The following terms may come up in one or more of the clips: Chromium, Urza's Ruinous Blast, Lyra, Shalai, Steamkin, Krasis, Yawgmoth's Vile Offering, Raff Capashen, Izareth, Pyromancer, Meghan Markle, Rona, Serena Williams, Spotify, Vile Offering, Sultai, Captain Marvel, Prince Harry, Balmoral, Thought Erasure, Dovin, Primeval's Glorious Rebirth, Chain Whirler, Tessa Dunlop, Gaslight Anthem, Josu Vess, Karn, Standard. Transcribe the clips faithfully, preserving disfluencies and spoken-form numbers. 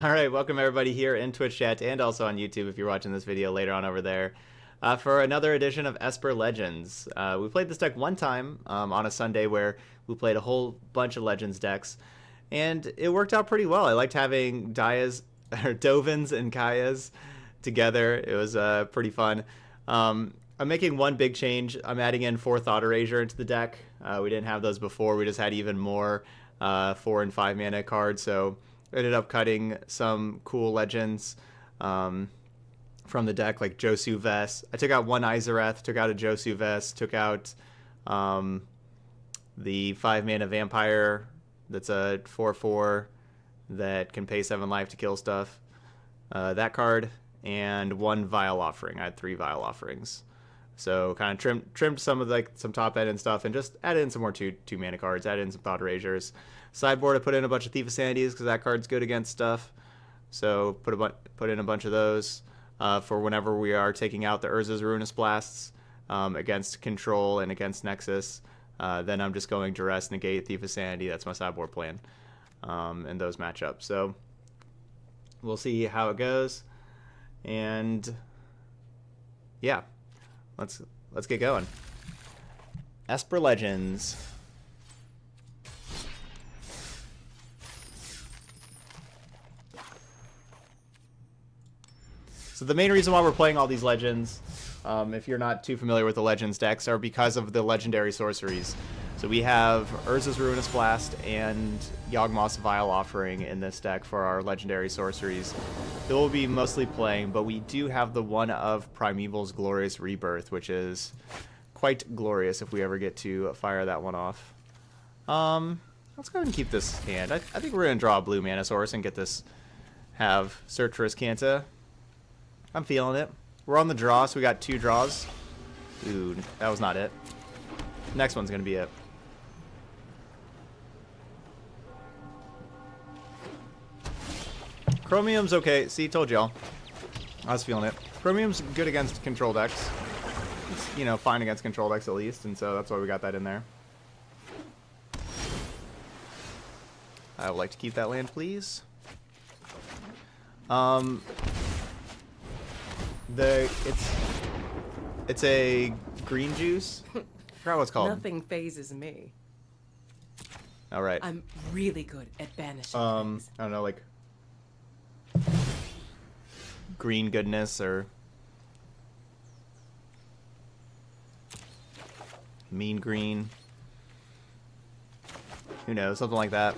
All right, welcome everybody here in Twitch chat and also on YouTube if you're watching this video later on over there uh, for another edition of Esper Legends. Uh, we played this deck one time um, on a Sunday where we played a whole bunch of Legends decks, and it worked out pretty well. I liked having Daya's, or Dovins and Kaya's together. It was uh, pretty fun. Um, I'm making one big change. I'm adding in four Thought Erasure into the deck. Uh, we didn't have those before. We just had even more uh, four and five mana cards, so ended up cutting some cool legends um, from the deck, like Josu Vess. I took out one Izareth, took out a Josu Vess, took out um, the five mana Vampire that's a four four that can pay seven life to kill stuff. Uh, that card, and one Vile Offering. I had three Vile Offerings. So kind of trimmed, trimmed some of the, like some top end and stuff, and just added in some more two two mana cards, added in some Thought Erasures. Sideboard, I put in a bunch of Thief of Sanities because that card's good against stuff. So put a put in a bunch of those uh, for whenever we are taking out the Urza's Ruinous Blasts um, against Control and against Nexus. Uh, then I'm just going Duress, Negate, Thief of Sanity. That's my sideboard plan, um, and those match up. So we'll see how it goes, and yeah. Let's let's get going. Esper Legends. So the main reason why we're playing all these legends, um, if you're not too familiar with the Legends decks, are because of the legendary sorceries. So we have Urza's Ruinous Blast and Yawgmoth's Vile Offering in this deck for our legendary sorceries that we'll be mostly playing, but we do have the one of Primeval's Glorious Rebirth, which is quite glorious if we ever get to fire that one off. Um, let's go ahead and keep this hand. I, I think we're going to draw a blue mana source and get this, have Search for Iskanta. I'm feeling it. We're on the draw, so we got two draws. Ooh, that was not it. Next one's going to be it. Chromium's okay. See, told y'all. I was feeling it. Chromium's good against control decks. It's, you know, fine against control decks at least, and so that's why we got that in there. I would like to keep that land, please. Um, the it's it's a green juice. I forgot what it's called. Nothing phases me. All right. I'm really good at banishing. Um, things. I don't know, like. Green goodness or mean green, who knows, something like that.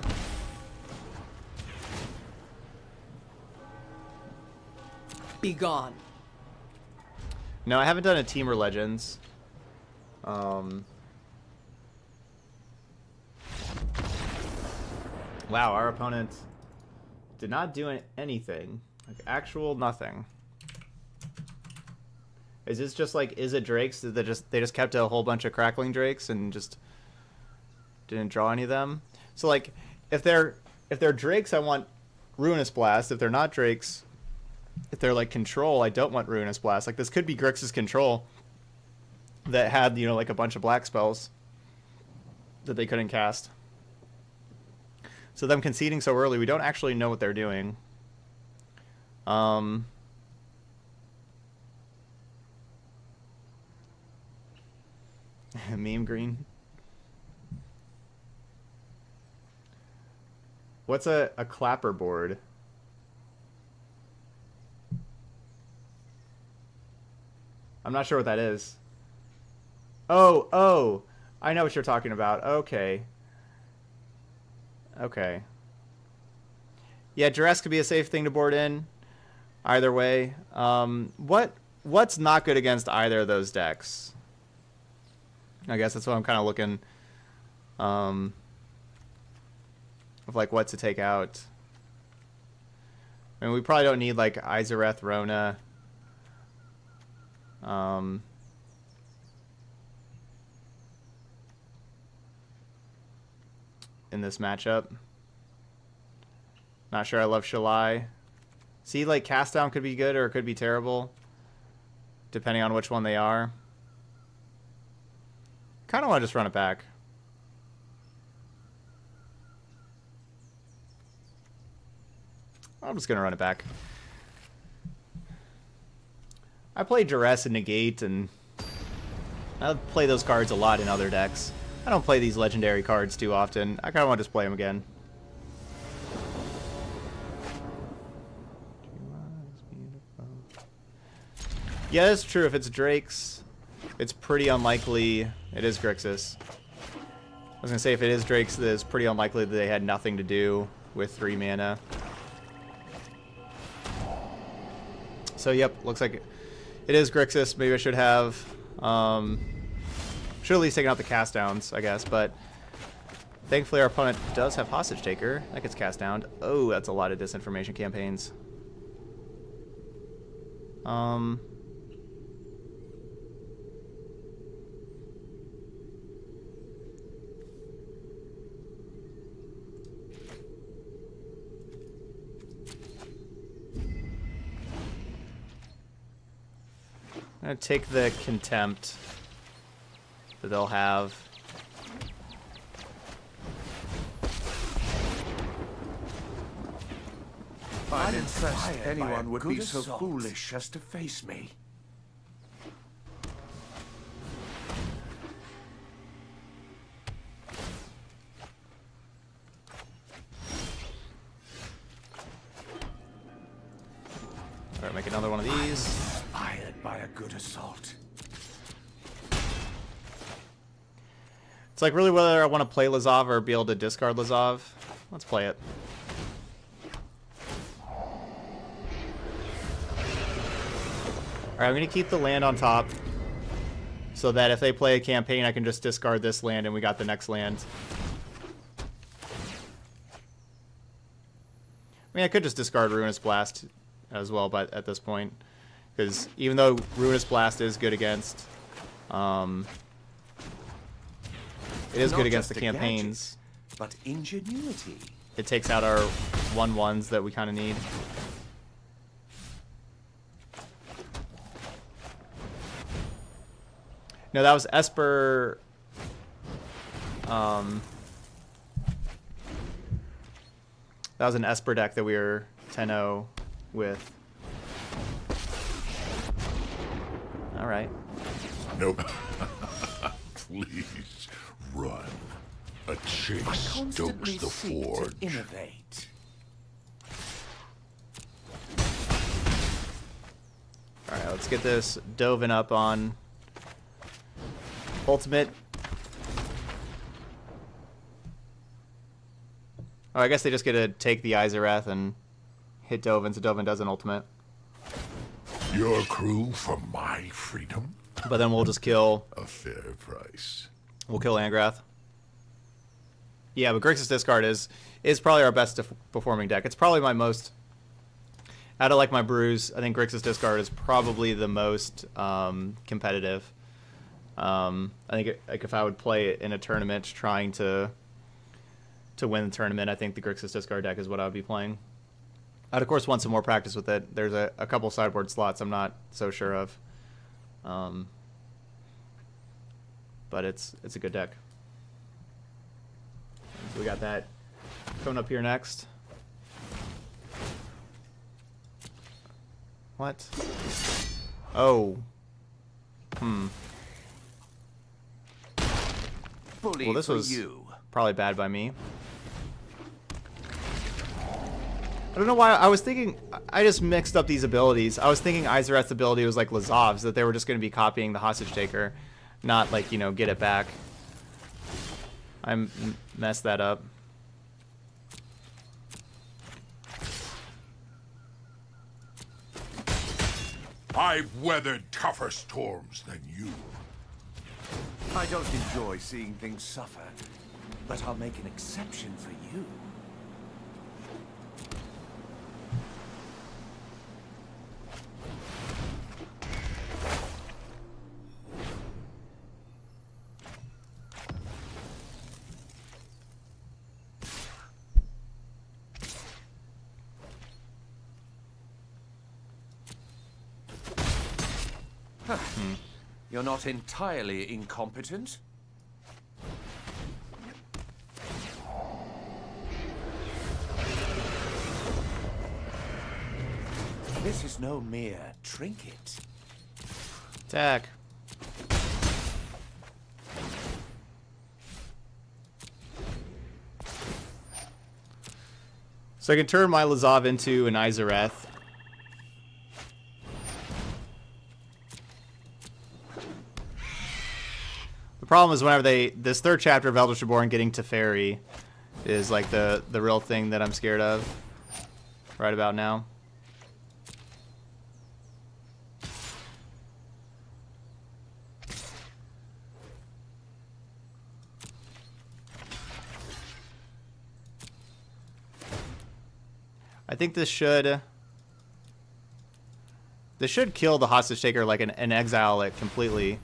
Be gone. No, I haven't done a team or legends. Um wow, our opponent did not do anything. Like, actual nothing. Is this just like, is it drakes? Did they just they just kept a whole bunch of crackling drakes and just didn't draw any of them? So like, if they're if they're drakes, I want Ruinous Blast. If they're not drakes, if they're like control, I don't want Ruinous Blast. Like, this could be Grixis Control that had, you know, like a bunch of black spells that they couldn't cast. So them conceding so early, we don't actually know what they're doing. Um, meme green. What's a, a clapper board? I'm not sure what that is. Oh, oh, I know what you're talking about. Okay. Okay. Yeah, duress could be a safe thing to board in. Either way. Um, what what's not good against either of those decks? I guess that's what I'm kind of looking. Um, of like what to take out. I mean, we probably don't need like Izareth, Rona. Um... in this matchup. Not sure I love Shalai. See, like, Cast Down could be good or it could be terrible, depending on which one they are. Kind of want to just run it back. I'm just going to run it back. I play Duress and Negate, and I play those cards a lot in other decks. I don't play these legendary cards too often. I kind of want to just play them again. Yeah, that's true. If it's Drake's, it's pretty unlikely it is Grixis. I was going to say, if it is Drake's, it's pretty unlikely that they had nothing to do with three mana. So, yep, looks like it is Grixis. Maybe I should have... Um, should at least taken out the cast downs, I guess, but... Thankfully, our opponent does have Hostage Taker. That gets cast downed. Oh, that's a lot of disinformation campaigns. Um... I'm going to take the Contempt that they'll have. I didn't think anyone would be so foolish as to face me. All right, make another one of these. By a good assault. It's like really whether I want to play Lazav or be able to discard Lazav. Let's play it. Alright, I'm going to keep the land on top so that if they play a campaign I can just discard this land and we got the next land. I mean, I could just discard Ruinous Blast as well, but at this point, because even though Ruinous Blast is good against, um, it is good against the campaigns, but ingenuity. It takes out our one ones that we kind of need. No, that was Esper. Um, that was an Esper deck that we were ten oh with. All right. Nope. Please run. A chase stokes the forge. Innovate. All right, let's get this Dovin up on ultimate. Oh, I guess they just get to take the Izareth and hit Dovin, so Dovin does an ultimate. Your crew for my freedom? But then we'll just kill... A fair price. We'll kill Angrath. Yeah, but Grixis Discard is is probably our best performing deck. It's probably my most... Out of like my brews, I think Grixis Discard is probably the most um, competitive. Um, I think it, like if I would play it in a tournament trying to, to win the tournament, I think the Grixis Discard deck is what I would be playing. I'd, of course, want some more practice with it. There's a, a couple sideboard slots I'm not so sure of. Um, but it's it's a good deck. So we got that coming up here next. What? Oh. Hmm. Bully well, this was you. Probably bad by me. I don't know why I was thinking. I just mixed up these abilities. I was thinking Izareth's ability was like Lazav's, that they were just going to be copying the Hostage Taker, not like, you know, get it back. I m messed that up. I've weathered tougher storms than you. I don't enjoy seeing things suffer, but I'll make an exception for you. You're not entirely incompetent. This is no mere trinket. Attack. So I can turn my Lazav into an Izareth. The problem is whenever they... This third chapter of Eldritch Reborn getting Teferi is like the, the real thing that I'm scared of right about now. I think this should this should kill the Hostage Taker, like an, an exile it completely,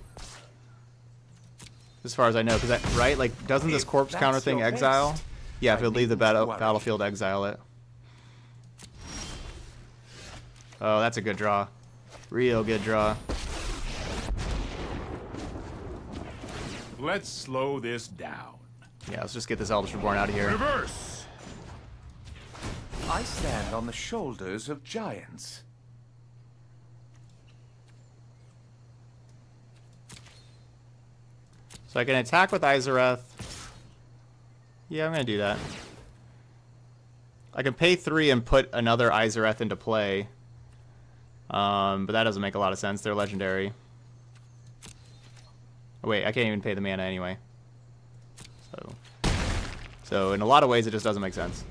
as far as I know, because that, right? Like, doesn't this corpse counter thing exile? Yeah, if it would leave the battle, battlefield, exile it. Oh, that's a good draw, real good draw. Let's slow this down. Yeah, let's just get this Eldritch Reborn out of here. Reverse. I stand on the shoulders of giants. So I can attack with Izareth. Yeah, I'm going to do that. I can pay three and put another Izareth into play. Um, but that doesn't make a lot of sense. They're legendary. Oh, wait, I can't even pay the mana anyway. So, so in a lot of ways, it just doesn't make sense.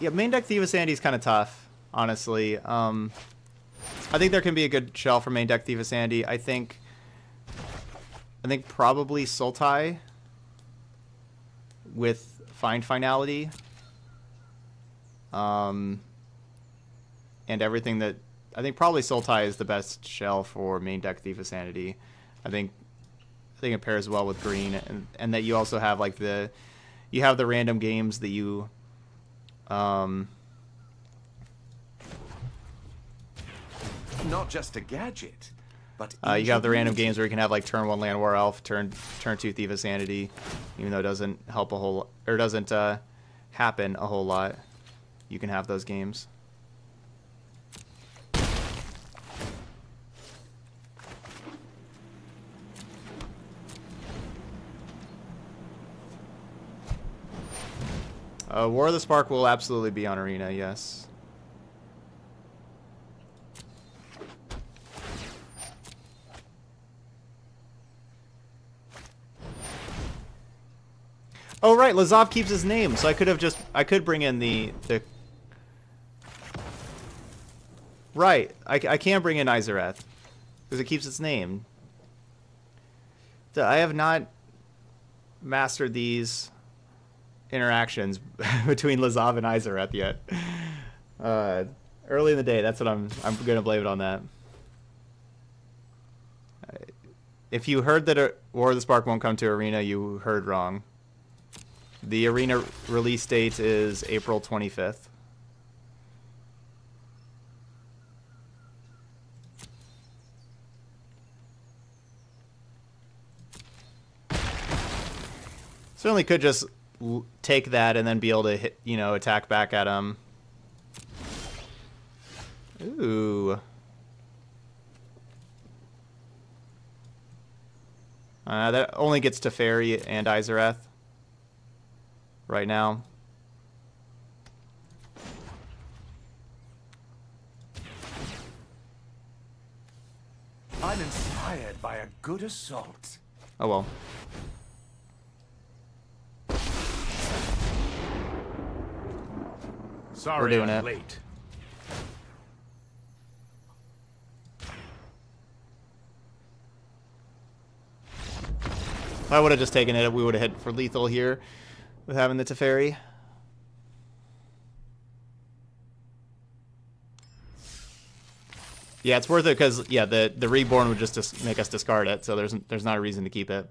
Yeah, main deck Thief of Sanity is kind of tough, honestly. Um, I think there can be a good shell for main deck Thief of Sanity. I think, I think probably Sultai with Find Finality, um, and everything that I think probably Sultai is the best shell for main deck Thief of Sanity. I think, I think it pairs well with green, and, and that you also have like the, you have the random games that you. Um, Not just a gadget, but uh, you have the random games where you can have like turn one Land War Elf, turn turn two Thief of Sanity, even though it doesn't help a whole or doesn't uh, happen a whole lot. You can have those games. Uh, War of the Spark will absolutely be on Arena, yes. Oh right, Lazav keeps his name, so I could have just I could bring in the the Right, I, I can bring in Izareth because it keeps its name. I have not mastered these interactions between Lazav and Izareth yet. Uh, early in the day, that's what I'm. I'm gonna blame it on that. If you heard that War of the Spark won't come to Arena, you heard wrong. The Arena release date is April twenty-fifth. Certainly could just take that and then be able to hit, you know, attack back at him. Ooh. Uh, that only gets Teferi and Izareth right now. I'm inspired by a good assault. Oh well. Sorry, we're doing I'm it. Late. If I would have just taken it, we would have hit for lethal here with having the Teferi. Yeah, it's worth it because yeah, the the reborn would just dis make us discard it, so there's there's not a reason to keep it.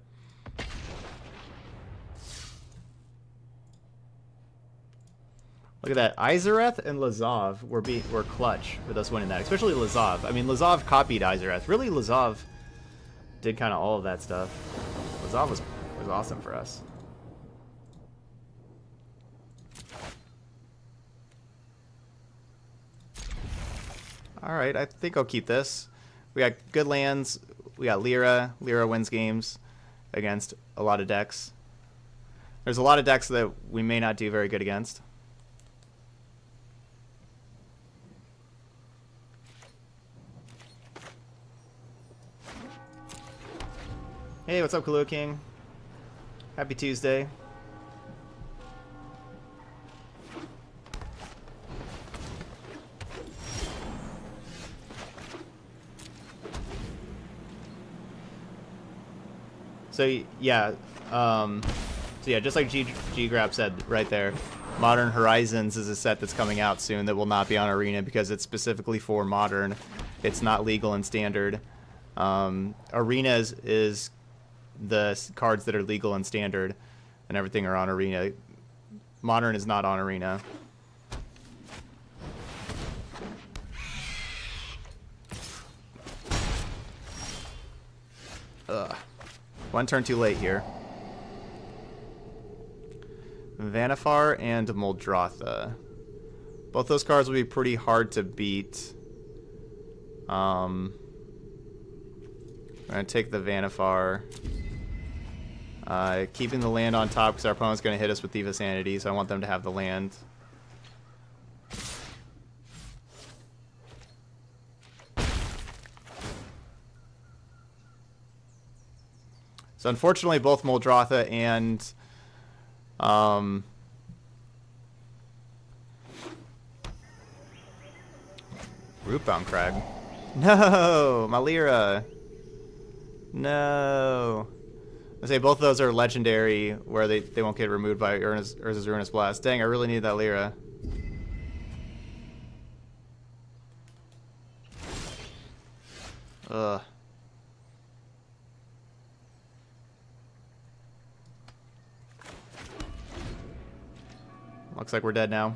Look at that. Izareth and Lazav were, be were clutch with us winning that, especially Lazav. I mean, Lazav copied Izareth. Really, Lazav did kind of all of that stuff. Lazav was, was awesome for us. Alright, I think I'll keep this. We got good lands. We got Lyra. Lyra wins games against a lot of decks. There's a lot of decks that we may not do very good against. Hey, what's up, Kalua King? Happy Tuesday. So yeah, um, so yeah, just like G Grab said right there, Modern Horizons is a set that's coming out soon that will not be on Arena because it's specifically for Modern. It's not legal in Standard. Um, Arena is, is the cards that are legal and Standard, and everything are on Arena. Modern is not on Arena. Ugh. One turn too late here. Vanifar and Muldrotha. Both those cards will be pretty hard to beat. Um, I'm going to take the Vanifar. Uh, keeping the land on top because our opponent's going to hit us with Thief of Sanity, so I want them to have the land. So unfortunately, both Muldrotha and um, Rootbound Crag. No, Malira. No. I say both of those are legendary, where they, they won't get removed by Urza's Ruinous Blast. Dang, I really need that Lyra. Ugh. Looks like we're dead now.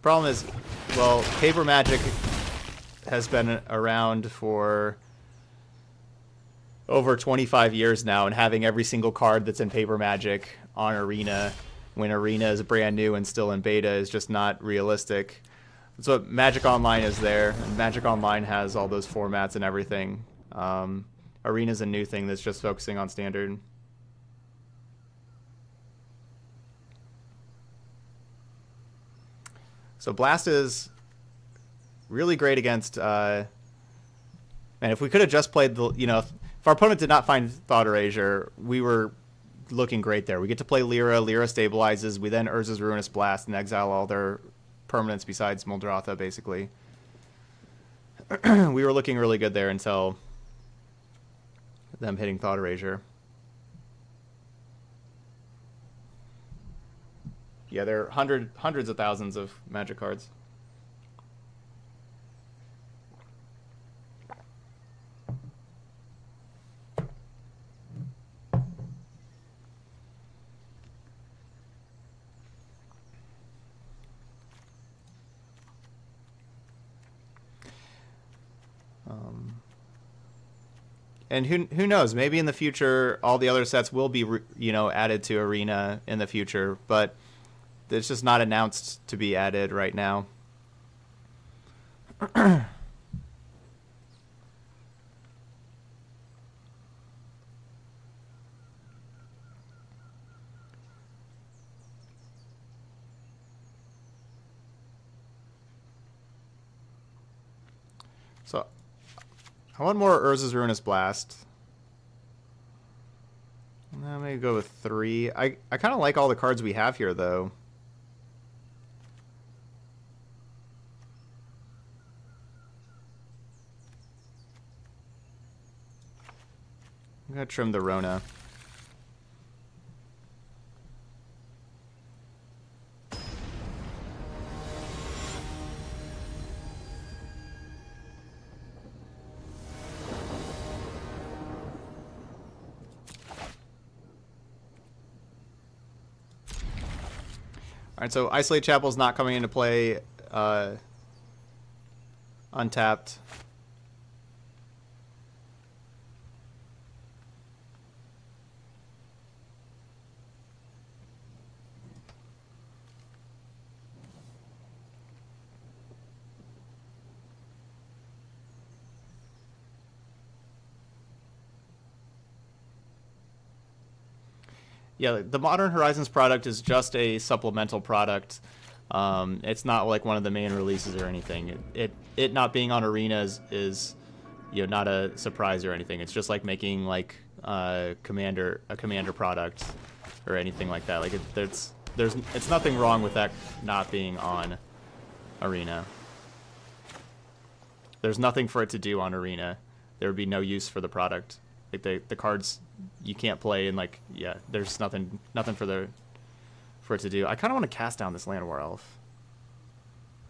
Problem is, well, paper magic has been around for over twenty-five years now, and having every single card that's in paper magic on Arena when Arena is brand new and still in beta is just not realistic. That's what Magic Online is there, and Magic Online has all those formats and everything. Um, Arena's a new thing that's just focusing on Standard. So Blast is really great against, uh, and if we could have just played the, you know, if, if our opponent did not find Thought Erasure, we were looking great there. We get to play Lyra, Lyra stabilizes, we then Urza's Ruinous Blast and exile all their permanents besides Muldrotha, basically. We were looking really good there until them hitting Thought Erasure. Yeah, there are hundred, hundreds of thousands of Magic cards. Um, and who who knows? Maybe in the future, all the other sets will be, you know, added to Arena in the future, but it's just not announced to be added right now. So, I want more Urza's Ruinous Blast. I'm going to go with three. I, I kind of like all the cards we have here, though. I'm going to trim the Rona. Alright, so Isolate Chapel's not coming into play. Uh, untapped. yeah, the Modern Horizons product is just a supplemental product. Um, it's not like one of the main releases or anything. It it, it not being on Arena is, is you know, not a surprise or anything. It's just like making like uh, Commander a Commander product or anything like that. Like it, it's there's it's nothing wrong with that not being on Arena. There's nothing for it to do on Arena. There would be no use for the product. Like the the cards you can't play, and like yeah, there's nothing nothing for the for it to do. I kind of want to cast down this Land War Elf.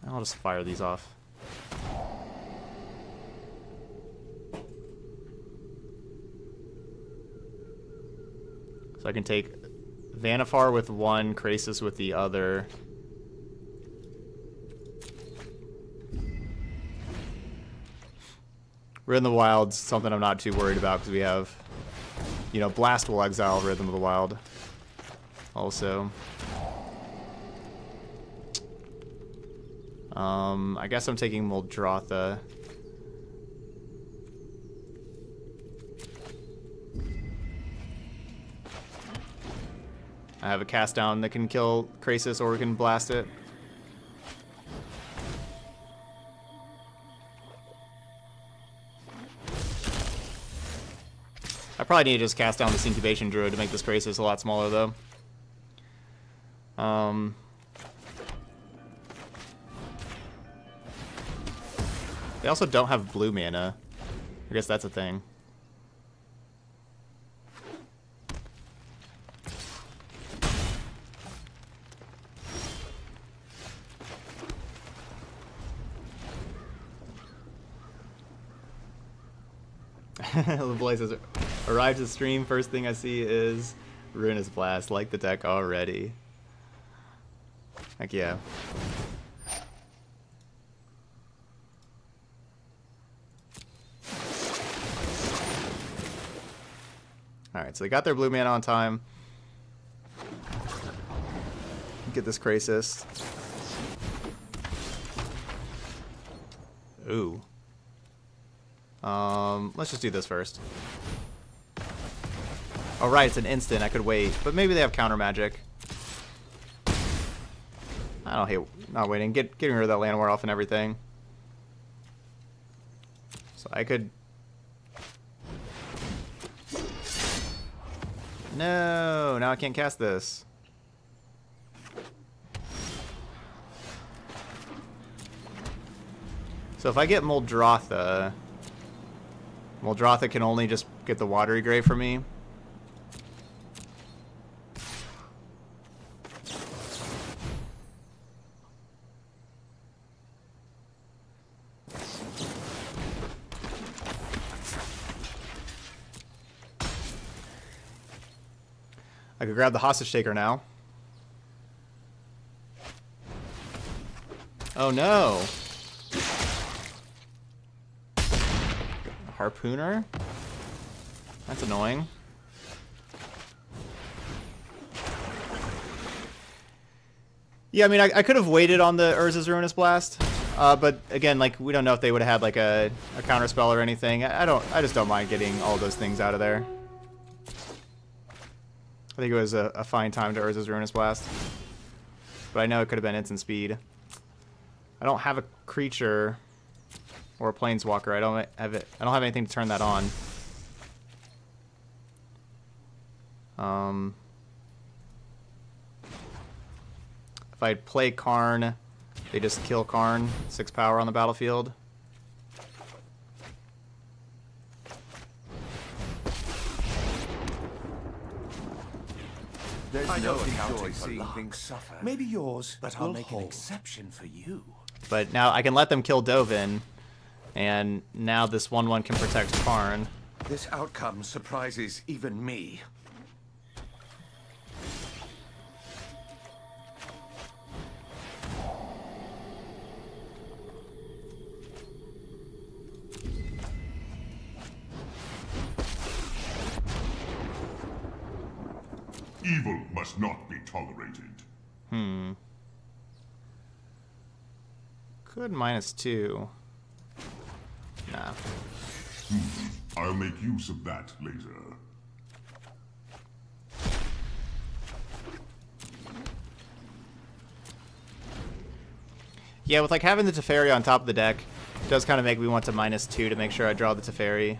I'll just fire these off. So I can take Vanifar with one, Krasis with the other. Rhythm of the Wild's something I'm not too worried about because we have, you know, Blast will exile Rhythm of the Wild. Also, um, I guess I'm taking Muldrotha. I have a cast down that can kill Krasis, or we can blast it. I probably need to just cast down this Incubation Druid to make this Krasis a lot smaller, though. Um, they also don't have blue mana. I guess that's a thing. The boy says, arrived to stream, first thing I see is Ruinous Blast. Like the deck already. Heck yeah. Alright, so they got their blue mana on time. Get this Krasis. Ooh. Um, let's just do this first. Alright, it's an instant. I could wait. But maybe they have counter magic. I don't hate not waiting. Get getting rid of that Land War Elf and everything. So I could. No, now I can't cast this. So if I get Muldrotha, Muldrotha can only just get the Watery Grave for me. I could grab the Hostage Taker now. Oh no! Harpooner? That's annoying. Yeah, I mean, I, I could have waited on the Urza's Ruinous Blast, uh, but again, like, we don't know if they would have had like a, a counter spell or anything. I, I don't. I just don't mind getting all those things out of there. I think it was a, a fine time to Urza's Ruinous Blast. But I know it could have been instant speed. I don't have a creature or a planeswalker. I don't have it. I don't have anything to turn that on. Um, if I play Karn, they just kill Karn. Six power on the battlefield. There's I no enjoy seeing luck. Things suffer. Maybe yours, but I'll make hold. An exception for you. But now I can let them kill Dovin, and now this one one can protect Karn. This outcome surprises even me. Evil must not be tolerated. Hmm. Could minus two. Nah. Hmm. I'll make use of that later. Yeah, with like having the Teferi on top of the deck, it does kind of make me want to minus two to make sure I draw the Teferi.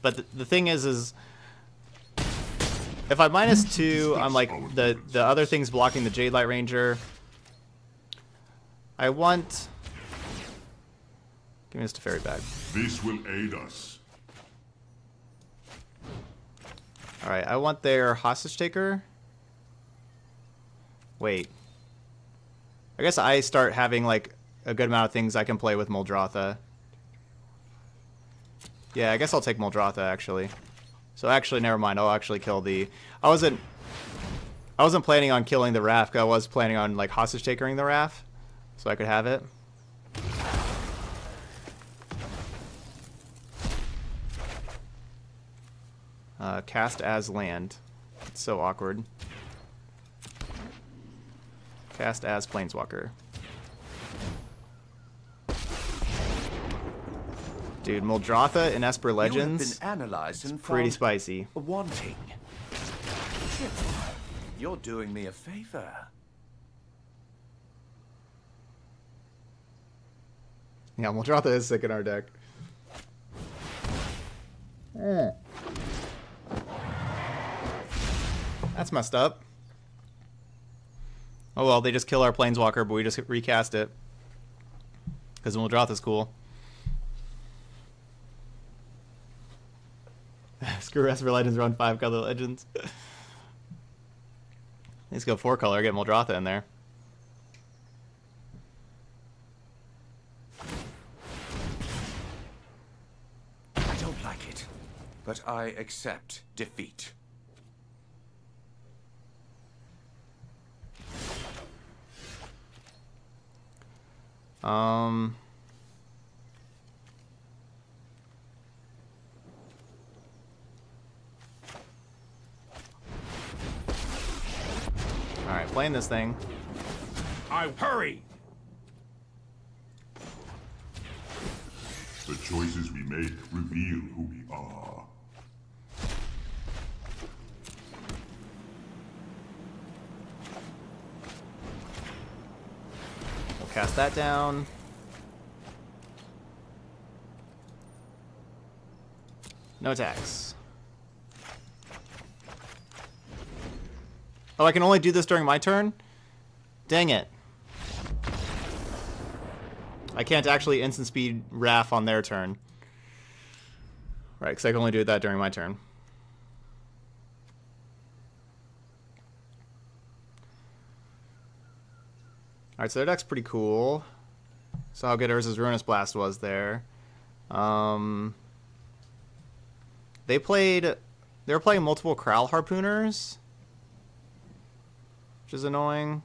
But the, the thing is, is if I minus two, I'm like, the, the other thing's blocking the Jade Light Ranger. I want... Give me this Teferi back. This will aid us. Alright, I want their Hostage Taker. Wait. I guess I start having, like, a good amount of things I can play with Muldrotha. Yeah, I guess I'll take Muldrotha, actually. So actually, never mind. I'll actually kill the... I wasn't... I wasn't planning on killing the Raff, because I was planning on, like, Hostage Takering the Raff. So I could have it. Uh, cast as land. It's so awkward. Cast as Planeswalker. Dude, Muldrotha and Esper Legends. It's pretty spicy. Wanting. You're doing me a favor. Yeah, Muldrotha is sick in our deck. Mm. That's messed up. Oh well, they just kill our Planeswalker, but we just recast it. Because Muldrotha's cool. Screw Esper Legends, run five color legends. Let's go four color, get Muldrotha in there. I don't like it, but I accept defeat. Um, all right, playing this thing. I hurry. The choices we make reveal who we are. Cast that down. No attacks. Oh, I can only do this during my turn? Dang it. I can't actually instant speed Raff on their turn. Right, because I can only do that during my turn. Alright, so their deck's pretty cool. Saw how good Urza's Ruinous Blast was there. Um, they played... They were playing multiple Kraal Harpooners. Which is annoying.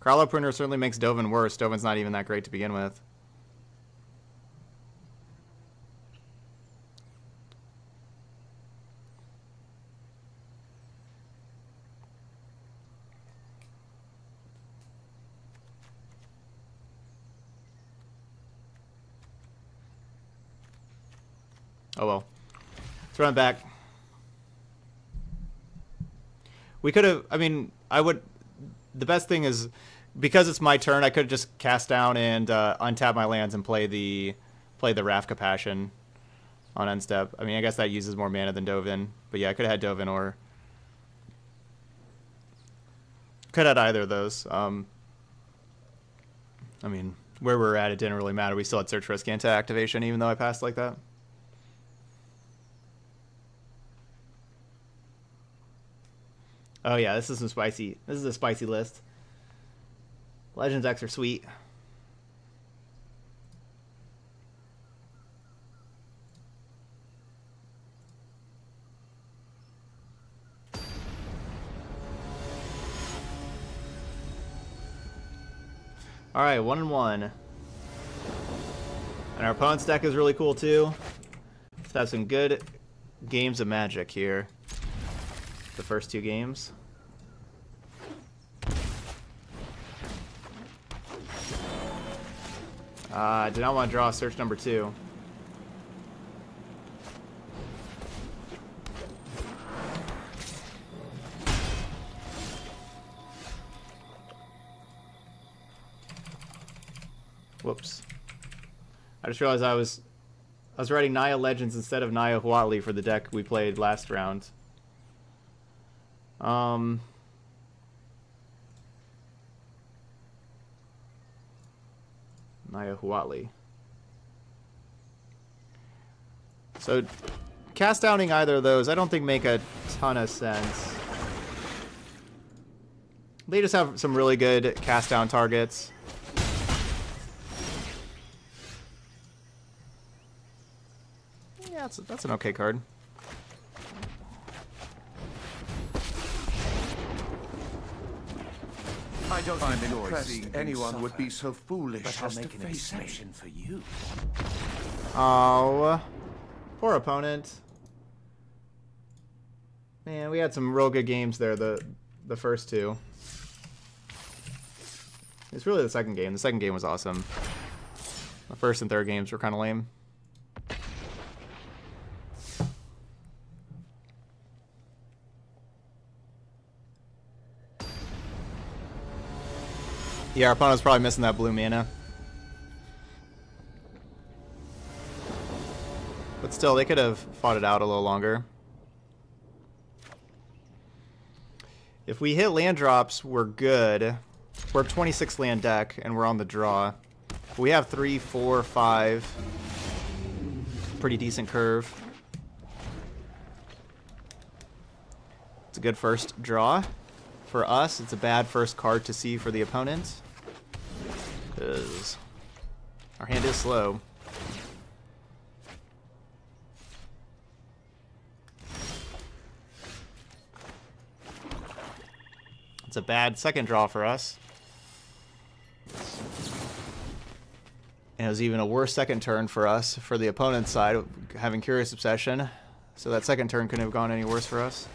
Kraal Harpooner certainly makes Dovin worse. Dovin's not even that great to begin with. Oh well. Let's run it back. We could have, I mean, I would, the best thing is, because it's my turn, I could have just cast down and uh, untap my lands and play the play the Raff Capashen on end step. I mean, I guess that uses more mana than Dovin, but yeah, I could have had Dovin or, could have had either of those. Um, I mean, where we were at, it didn't really matter. We still had Search for Azcanta activation, even though I passed like that. Oh yeah, this is some spicy. This is a spicy list. Legends decks are sweet. All right, one and one. And our opponent's deck is really cool too. Let's have some good games of Magic here. The first two games. Uh, did not want to draw search number two. Whoops. I just realized I was I was writing Naya Legends instead of Naya Huatli for the deck we played last round. Um Naya Huatli. So cast downing either of those I don't think make a ton of sense. They just have some really good cast down targets. That's, that's an okay card. I don't find it anyone would be so foolish as to face me. For you. Oh, poor opponent. Man, we had some real good games there. The the first two. It's really the second game. The second game was awesome. The first and third games were kind of lame. Yeah, our opponent's probably missing that blue mana. But still, they could have fought it out a little longer. If we hit land drops, we're good. We're a twenty-six land deck, and we're on the draw. We have three, four, five. Pretty decent curve. It's a good first draw. For us, it's a bad first card to see for the opponent. Because our hand is slow. It's a bad second draw for us. And it was even a worse second turn for us, for the opponent's side, having Curious Obsession. So that second turn couldn't have gone any worse for us.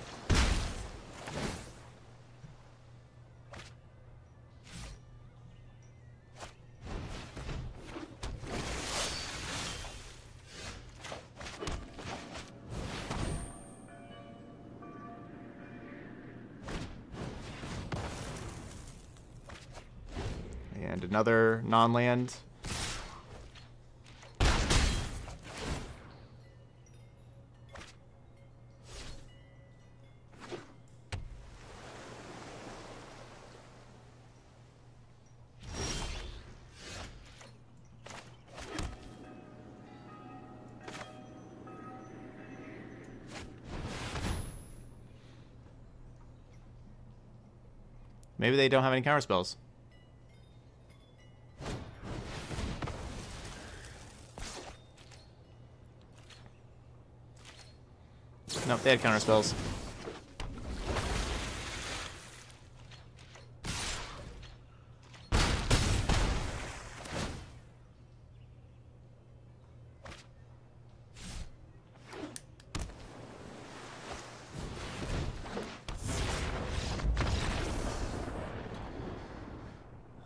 Another non-land. Maybe they don't have any counter spells. Nope, they had counter spells.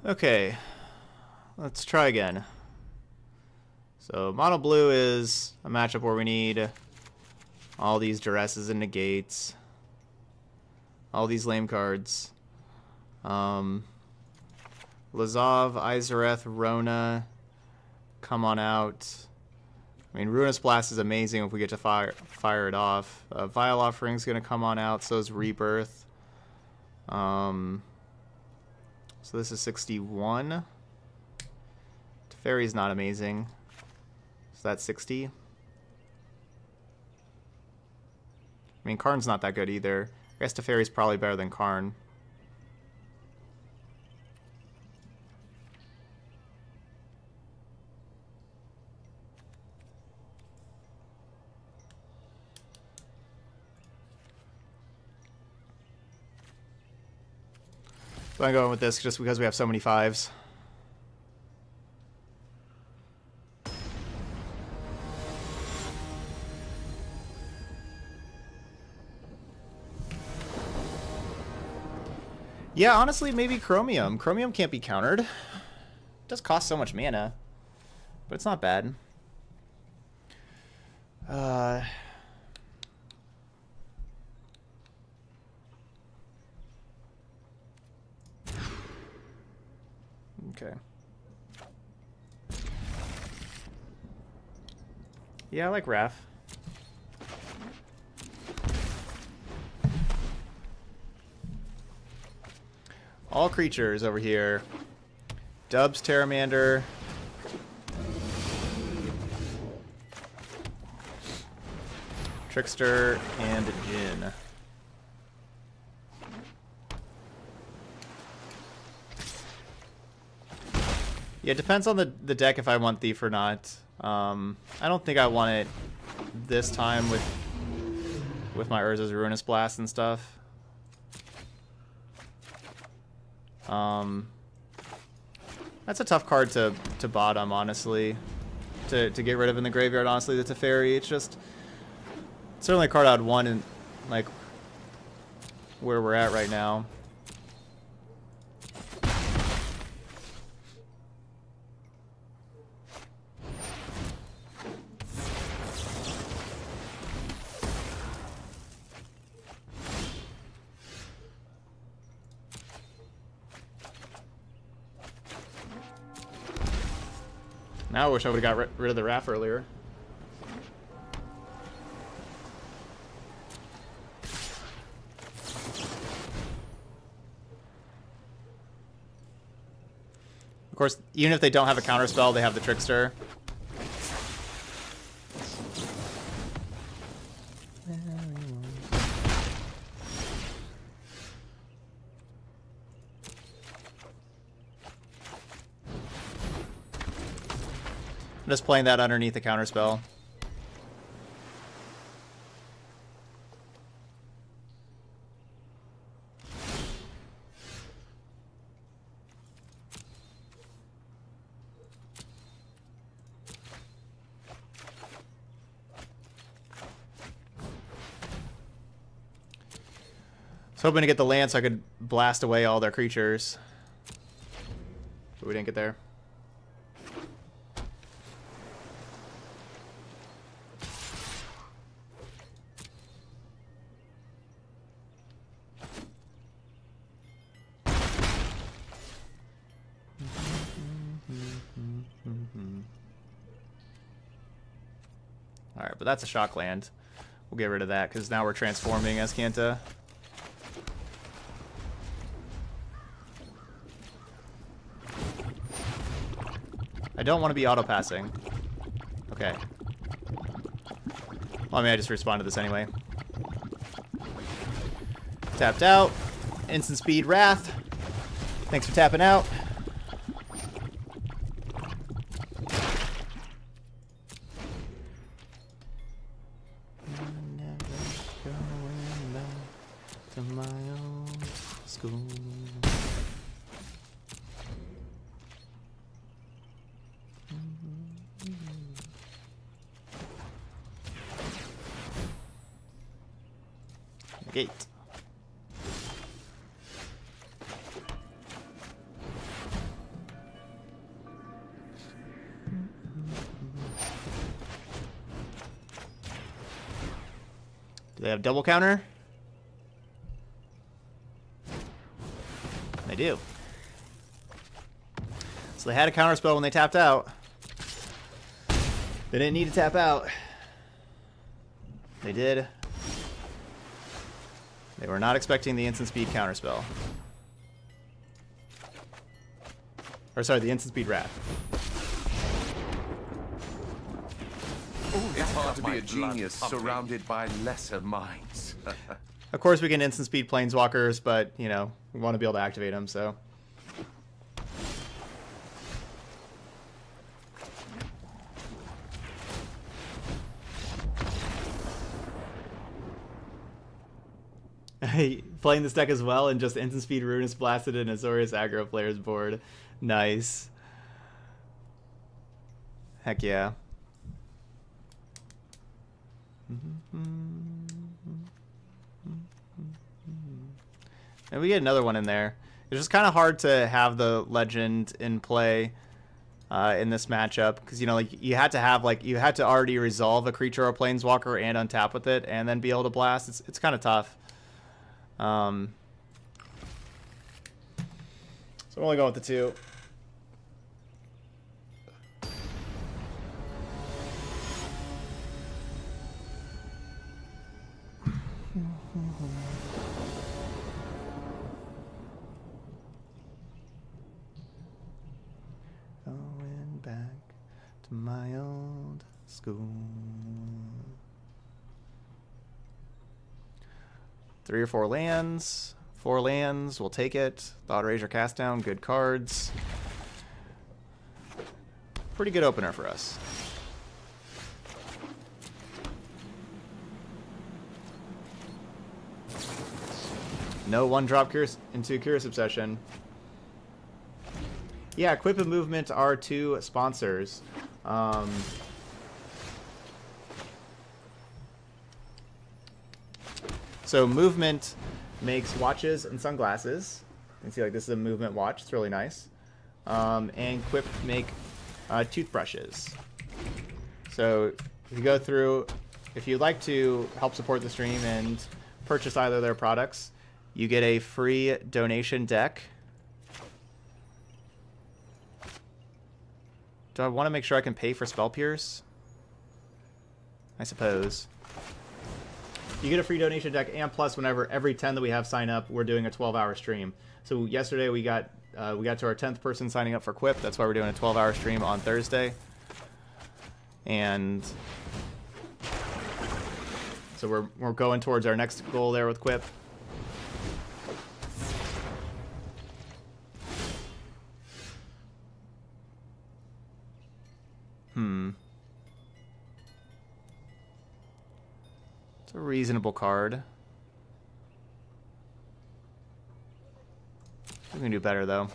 Okay, let's try again. So, mono blue is a matchup where we need all these duresses and negates, all these lame cards. Um, Lazav, Izareth, Rona, come on out. I mean, Ruinous Blast is amazing if we get to fire fire it off. Uh, Vile Offering's gonna come on out. So is Rebirth. Um, so this is sixty-one. Teferi's not amazing. So that's sixty. I mean, Karn's not that good either. I guess Teferi's probably better than Karn. So I'm going with this just because we have so many fives. Yeah, honestly, maybe Chromium. Chromium can't be countered. It does cost so much mana. But it's not bad. Uh... Okay. Yeah, I like Raff. All creatures over here. Dubs Terramander. Trickster and a Jhin. Yeah, it depends on the, the deck if I want Thief or not. Um, I don't think I want it this time with with my Urza's Ruinous Blast and stuff. Um, that's a tough card to, to bottom, honestly. To, to get rid of in the graveyard, honestly, the Teferi. It's just it's certainly a card I'd want in, like, where we're at right now. Now I wish I would have got rid of the Raff earlier. Of course, even if they don't have a counterspell, they have the Trickster. I'm just playing that underneath the counterspell. I was hoping to get the land so I could blast away all their creatures. But we didn't get there. But that's a shock land. We'll get rid of that because now we're transforming as Kanta. I don't want to be auto passing. Okay. Well, I mean, I just respond to this anyway. Tapped out. Instant speed Wrath. Thanks for tapping out. Do they have double counter? They do. So they had a counter spell when they tapped out. They didn't need to tap out. They did. They were not expecting the instant speed counter spell. Or sorry, the instant speed Wrath. It's hard to be a genius surrounded by lesser minds. Of course we can instant speed planeswalkers, but, you know, we want to be able to activate them, so. Playing this deck as well and just instant speed Ruinous Blasted in Azorius aggro player's board. Nice. Heck yeah. And we get another one in there. It's just kind of hard to have the legend in play uh, in this matchup, because you know, like you had to have like you had to already resolve a creature or planeswalker and untap with it, and then be able to blast. It's it's kind of tough. Um, so I'm only going with the two. Going back to my old school. Three or four lands. Four lands. We'll take it. Thought Erasure, cast down. Good cards. Pretty good opener for us. No one-drop Curious into Curious Obsession. Yeah, Quip and Movement are two sponsors. Um, so Movement makes watches and sunglasses. You can see like this is a Movement watch. It's really nice. Um, and Quip make uh, toothbrushes. So if you go through, if you'd like to help support the stream and purchase either of their products, you get a free donation deck. Do I want to make sure I can pay for Spell Pierce? I suppose. You get a free donation deck, and plus, whenever every ten that we have sign up, we're doing a twelve-hour stream. So yesterday we got uh, we got to our tenth person signing up for Quip. That's why we're doing a twelve-hour stream on Thursday. And so we're we're going towards our next goal there with Quip. Hmm. It's a reasonable card. We can do better though.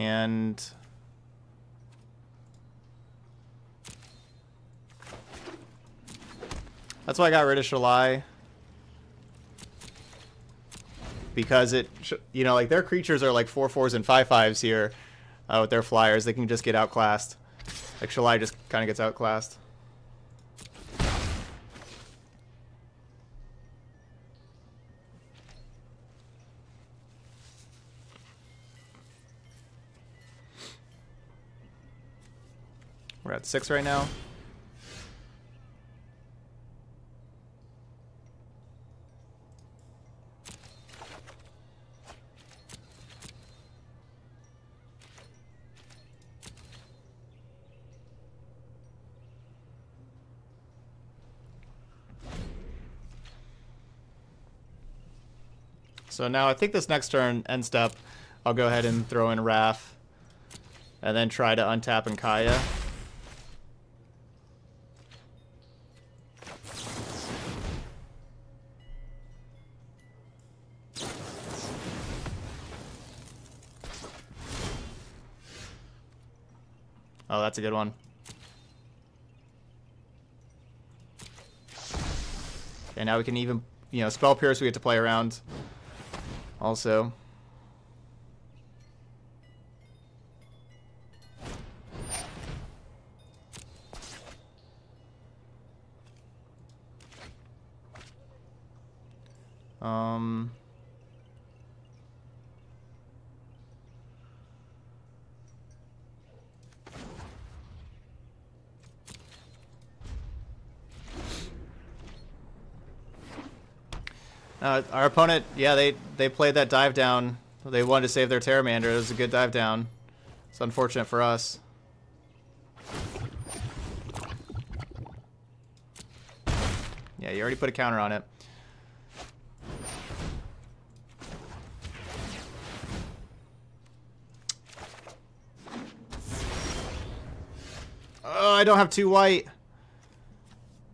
And that's why I got rid of Shalai, because it, you know, like their creatures are like four fours and five fives here uh, with their flyers. They can just get outclassed. Like Shalai just kind of gets outclassed. We're at six right now. So now I think this next turn, end step, I'll go ahead and throw in Raff and then try to untap and Kaya. Oh, that's a good one. And now we can even, you know, Spell Pierce we get to play around also. Um... Uh, our opponent, yeah, they, they played that dive down. They wanted to save their Terramander. It was a good dive down. It's unfortunate for us. Yeah, you already put a counter on it. Oh, I don't have two white.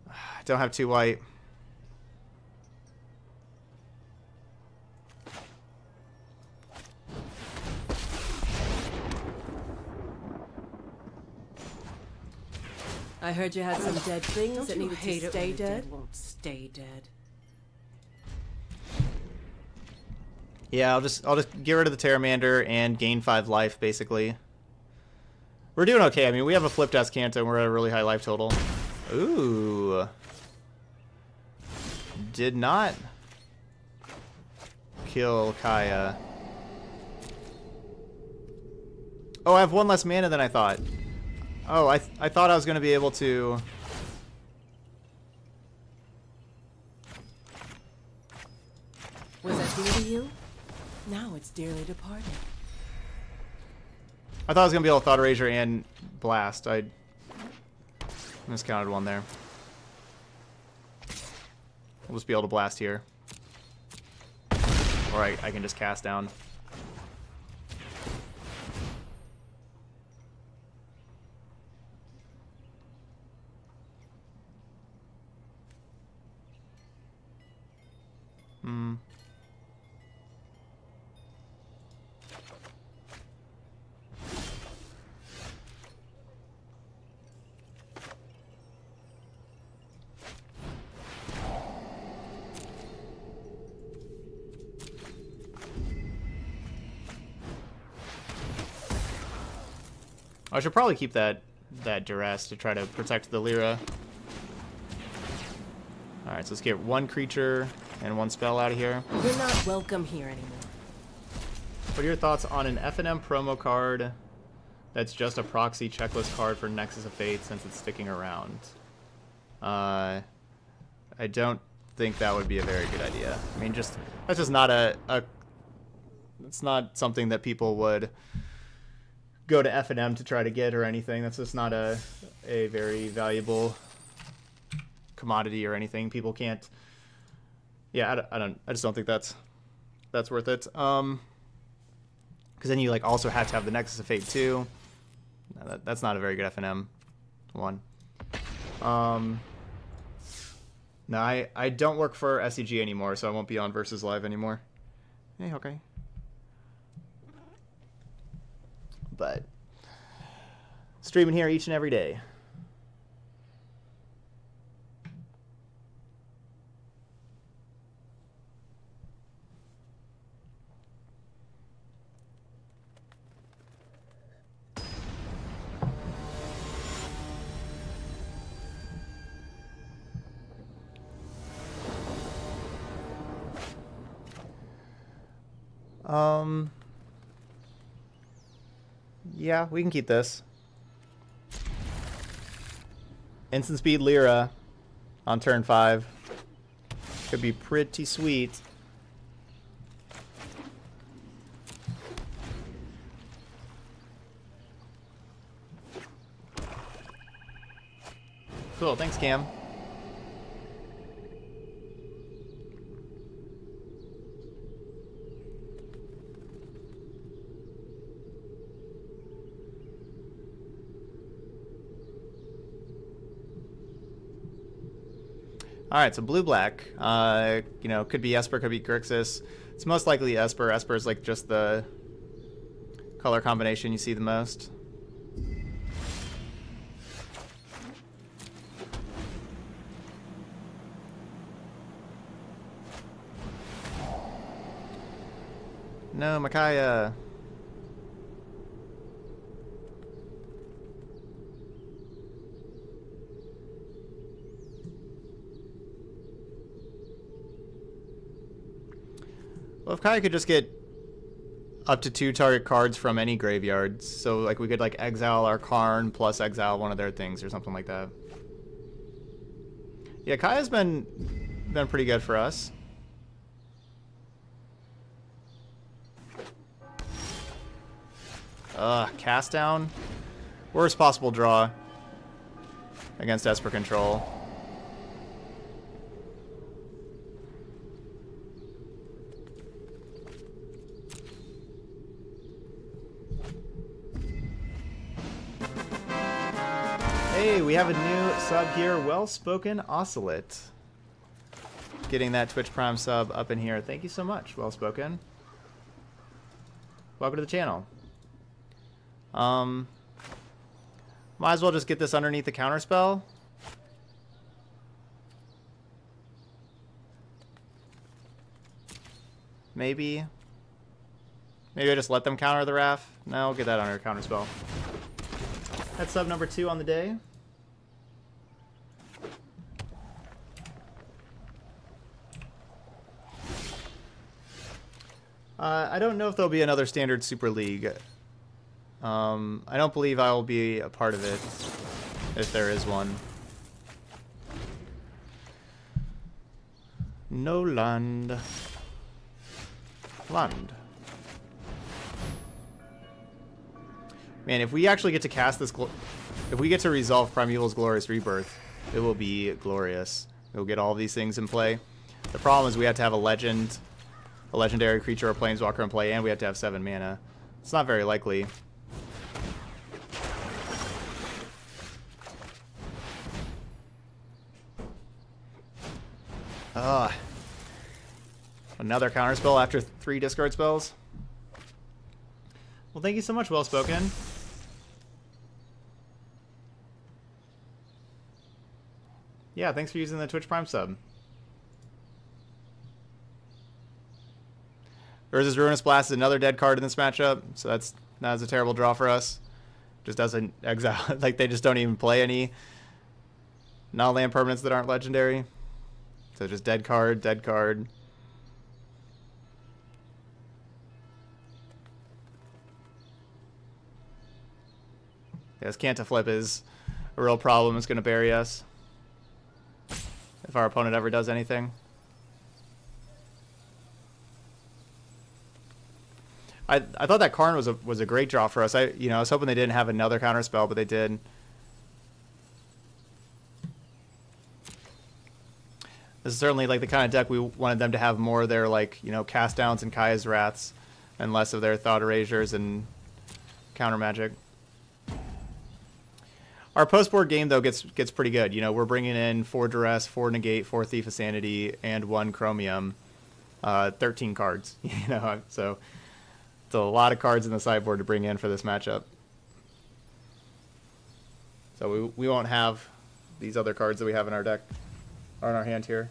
I don't have two white. I heard you had some dead things don't that needed to stay dead. dead. Won't stay dead. Yeah, I'll just I'll just get rid of the Terramander and gain five life basically. We're doing okay. I mean, we have a flipped Ascanta and we're at a really high life total. Ooh, did not kill Kaya. Oh, I have one less mana than I thought. Oh, I, th I thought I was going to be able to... Was that dear to you? Now it's dearly departed. I thought I was going to be able to Thought Erasure and Blast. I miscounted one there. We'll just be able to Blast here. Or I, I can just cast down. Hmm. I should probably keep that that duress to try to protect the Lyra. All right, so let's get one creature and one spell out of here. You're not welcome here anymore. What are your thoughts on an F N M promo card that's just a proxy checklist card for Nexus of Fate since it's sticking around? Uh, I don't think that would be a very good idea. I mean, just that's just not a, a it's not something that people would go to F N M to try to get or anything. That's just not a a very valuable commodity or anything. People can't. Yeah, I don't, I don't. I just don't think that's that's worth it. Um, because then you like also have to have the Nexus of Fate too. No, that, that's not a very good F N M one. Um, no, I I don't work for S C G anymore, so I won't be on Versus Live anymore. Hey, okay. But streaming here each and every day. Um, yeah, we can keep this. Instant speed Lyra on turn five. Could be pretty sweet. Cool, thanks Cam. All right, so blue-black, uh, you know, could be Esper, could be Grixis. It's most likely Esper. Esper is like just the color combination you see the most. No, Makaya. Well, if Kaya could just get up to two target cards from any graveyard, so like we could like exile our Karn plus exile one of their things or something like that. Yeah, Kaya's been been pretty good for us. Ugh, cast down. Worst possible draw against Esper control. we have a new sub here, Well-Spoken Oscillate. Getting that Twitch Prime sub up in here. Thank you so much, Well-Spoken. Welcome to the channel. Um, might as well just get this underneath the counterspell. Maybe. Maybe I just let them counter the Raff. No, get that under counterspell. That's sub number two on the day. Uh, I don't know if there'll be another Standard Super League. Um, I don't believe I will be a part of it, if there is one. No land. Land. Man, if we actually get to cast this... If we get to resolve Primeval's Glorious Rebirth, it will be glorious. We'll get all these things in play. The problem is we have to have a legend... a legendary creature or planeswalker in play, and we have to have seven mana. It's not very likely. Ah, another counterspell after three discard spells. Well, thank you so much, Well Spoken. Yeah, thanks for using the Twitch Prime sub. Urza's Ruinous Blast is another dead card in this matchup, so that's not as a terrible draw for us. Just doesn't exile, like they just don't even play any non-land permanents that aren't legendary. So just dead card, dead card. Yeah, this Canta Flip is a real problem. It's going to bury us if our opponent ever does anything. I, I thought that Karn was a was a great draw for us. I you know I was hoping they didn't have another counterspell, but they did. This is certainly like the kind of deck we wanted them to have more of their like you know cast downs and Kaya's Wraths, and less of their Thought Erasures and counter magic. Our post board game though gets gets pretty good. You know we're bringing in four Duress, four Negate, four Thief of Sanity, and one Chromium, uh, thirteen cards. You know so. So a lot of cards in the sideboard to bring in for this matchup. So we, we won't have these other cards that we have in our deck, or in our hand here.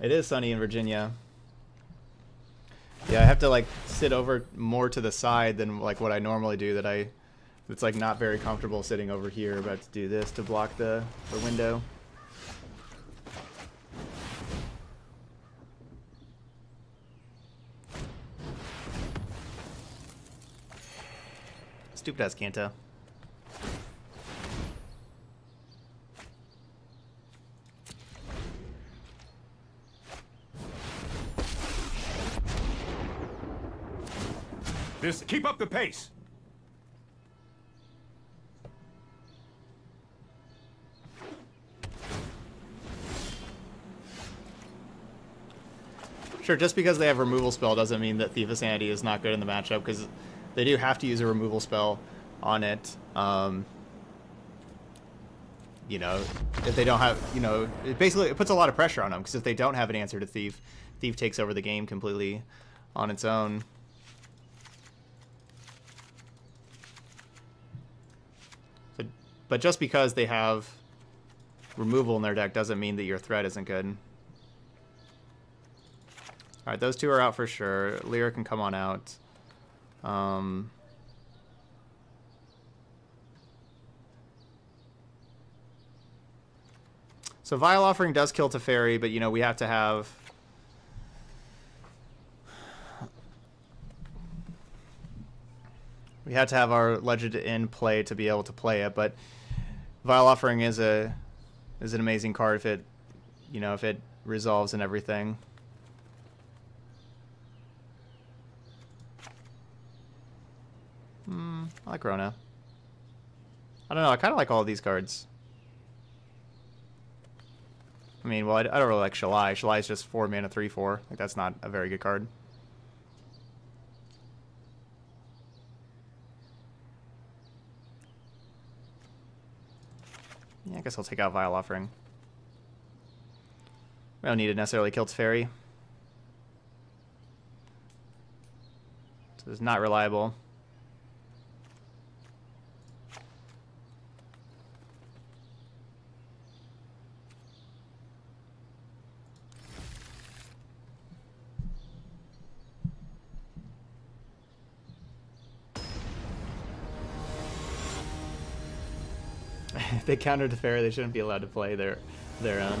It is sunny in Virginia. Yeah, I have to like sit over more to the side than like what I normally do. That I, it's like not very comfortable sitting over here. About to do this to block the the window. Stupid ass Canta. This, keep up the pace. Sure, just because they have removal spell doesn't mean that Thief of Sanity is not good in the matchup, because they do have to use a removal spell on it. Um, you know, if they don't have, you know, it basically it puts a lot of pressure on them, because if they don't have an answer to Thief, Thief takes over the game completely on its own. But just because they have removal in their deck doesn't mean that your threat isn't good. Alright, those two are out for sure. Lyra can come on out. Um, so Vile Offering does kill Teferi, but you know, we have to have... We had to have our legend in play to be able to play it, but Vile Offering is a is an amazing card if it you know if it resolves and everything. Hmm, I like Rona. I don't know. I kind of like all of these cards. I mean, well, I, I don't really like Shalai. Shalai's just four mana, three four. Like that's not a very good card. Yeah, I guess I'll take out Vile Offering. We don't need to necessarily kill Teferi. So it's not reliable. If they counter Teferi, they shouldn't be allowed to play their their own.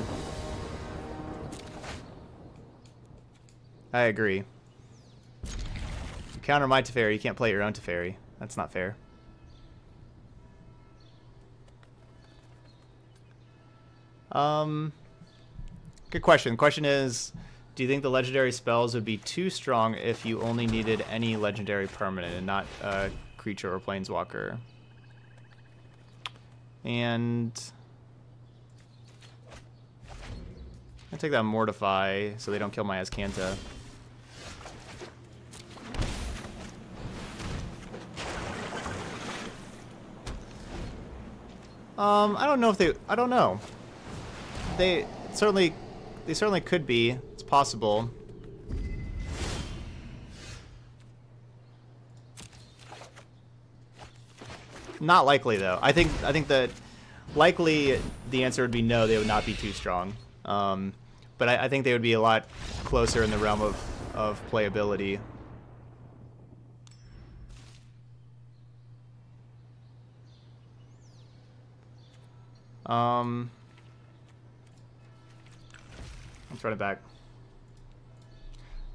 I agree. You counter my Teferi, you can't play your own Teferi. That's not fair. Um, good question. The question is, do you think the legendary spells would be too strong if you only needed any legendary permanent and not a creature or planeswalker? And I take that Mortify so they don't kill my Azcanta. Um, I don't know if they. I don't know. They certainly, they certainly could be. It's possible. Not likely though. I think I think that likely the answer would be no. They would not be too strong. Um, but I, I think they would be a lot closer in the realm of of playability. Um, let's run it back.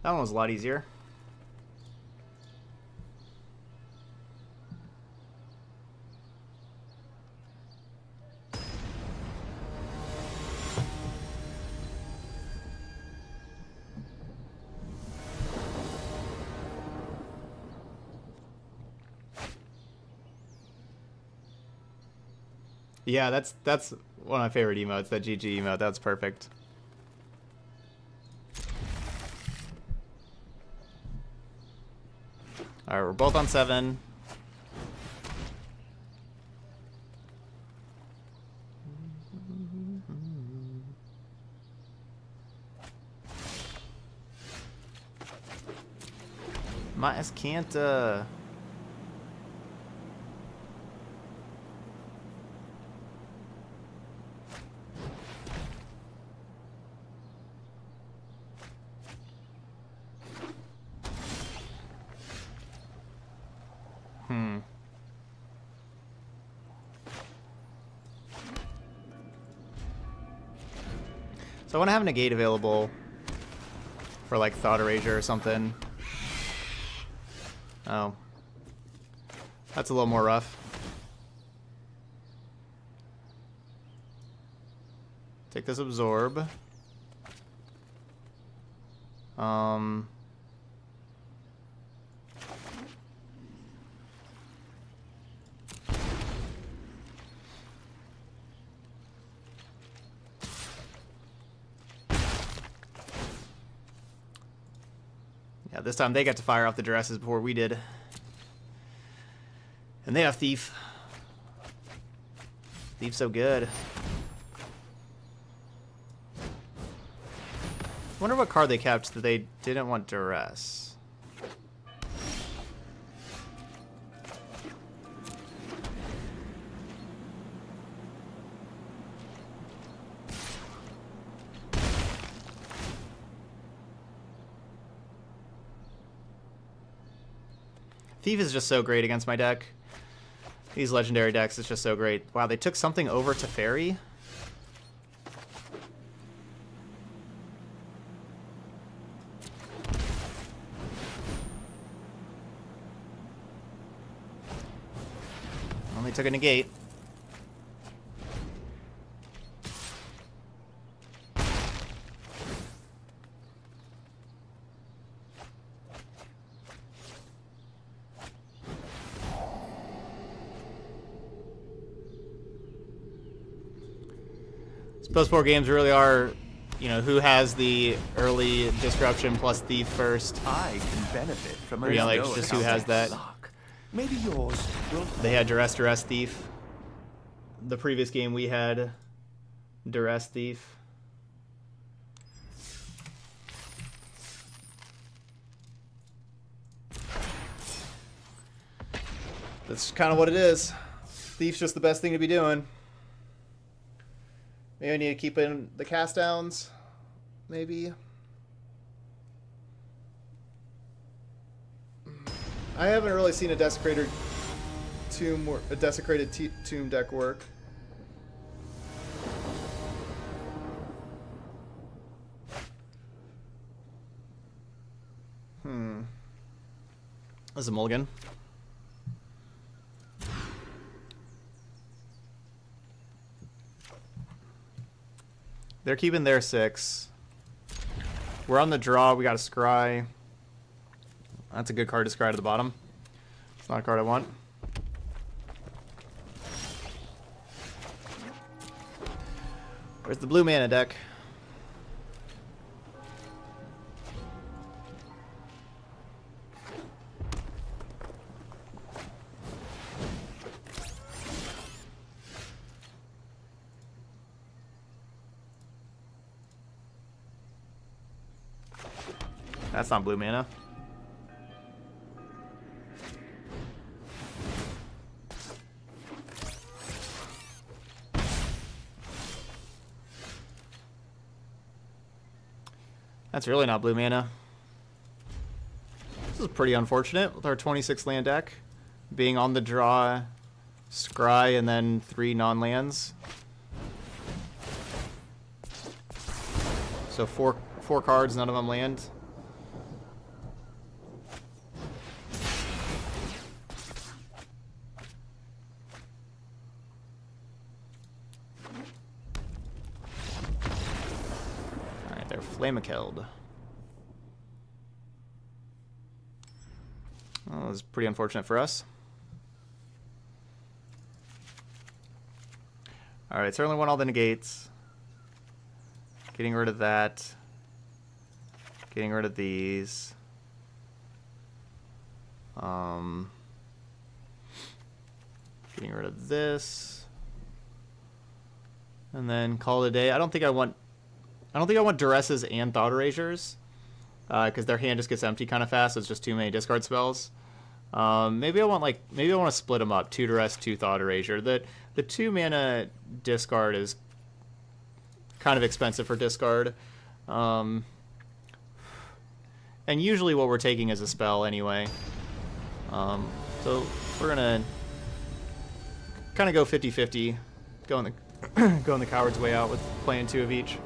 That one was a lot easier. Yeah, that's that's one of my favorite emotes, that G G emote. That's perfect. All right, we're both on seven. My Azcanta. So I want to have Negate available for like Thought Erasure or something. Oh. That's a little more rough. Take this Absorb. Um... This time they got to fire off the dresses before we did. And they have Thief. Thief's so good. I wonder what card they kept that they didn't want duress. Thief is just so great against my deck. These legendary decks, it's just so great. Wow, they took something over Teferi? Only took a Negate. Those four games really are, you know, who has the early disruption plus thief first. I can benefit from a, you know, like just who has that. Maybe yours. They had duress, duress thief. The previous game we had duress thief. That's kind of what it is. Thief's just the best thing to be doing. Maybe I need to keep in the cast downs. Maybe. I haven't really seen a desecrated tomb or a desecrated t tomb deck work. Hmm. That's a mulligan. They're keeping their six. We're on the draw. We got a scry. That's a good card to scry to the bottom. It's not a card I want. Where's the blue mana deck? That's not blue mana. That's really not blue mana. This is pretty unfortunate with our twenty-six land deck being on the draw, scry, and then three non-lands. So four four cards, none of them land. Flamekeld. Well, that was pretty unfortunate for us. Alright, certainly won all the negates. Getting rid of that. Getting rid of these. Um, getting rid of this. And then call it a day. I don't think I want... I don't think I want Duresses and Thought Erasures, because uh, their hand just gets empty kind of fast. So it's just too many discard spells. Um, maybe I want like maybe I want to split them up: two Duress, two Thought Erasure. The the two mana discard is kind of expensive for discard, um, and usually what we're taking is a spell anyway. Um, so we're gonna kind of go fifty fifty, going the going the coward's way out with playing two of each.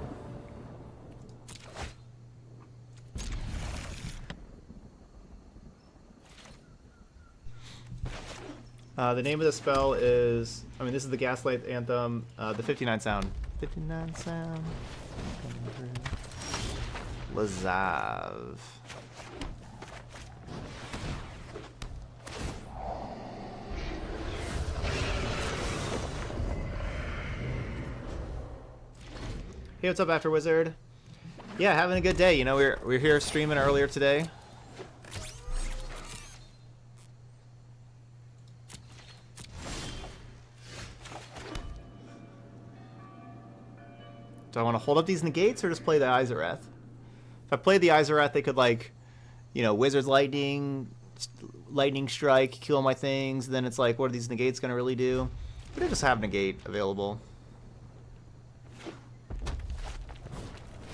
Uh, the name of the spell is, I mean, this is the Gaslight Anthem, uh, the fifty-nine Sound. fifty-nine Sound. Lazav. Hey, what's up, After Wizard? Yeah, having a good day. You know, we were, we were here streaming earlier today. Do I want to hold up these negates or just play the Izareth? If I played the Izareth, they could, like, you know, Wizard's Lightning, Lightning Strike, kill my things. Then it's like, what are these negates going to really do? But I just have negate available.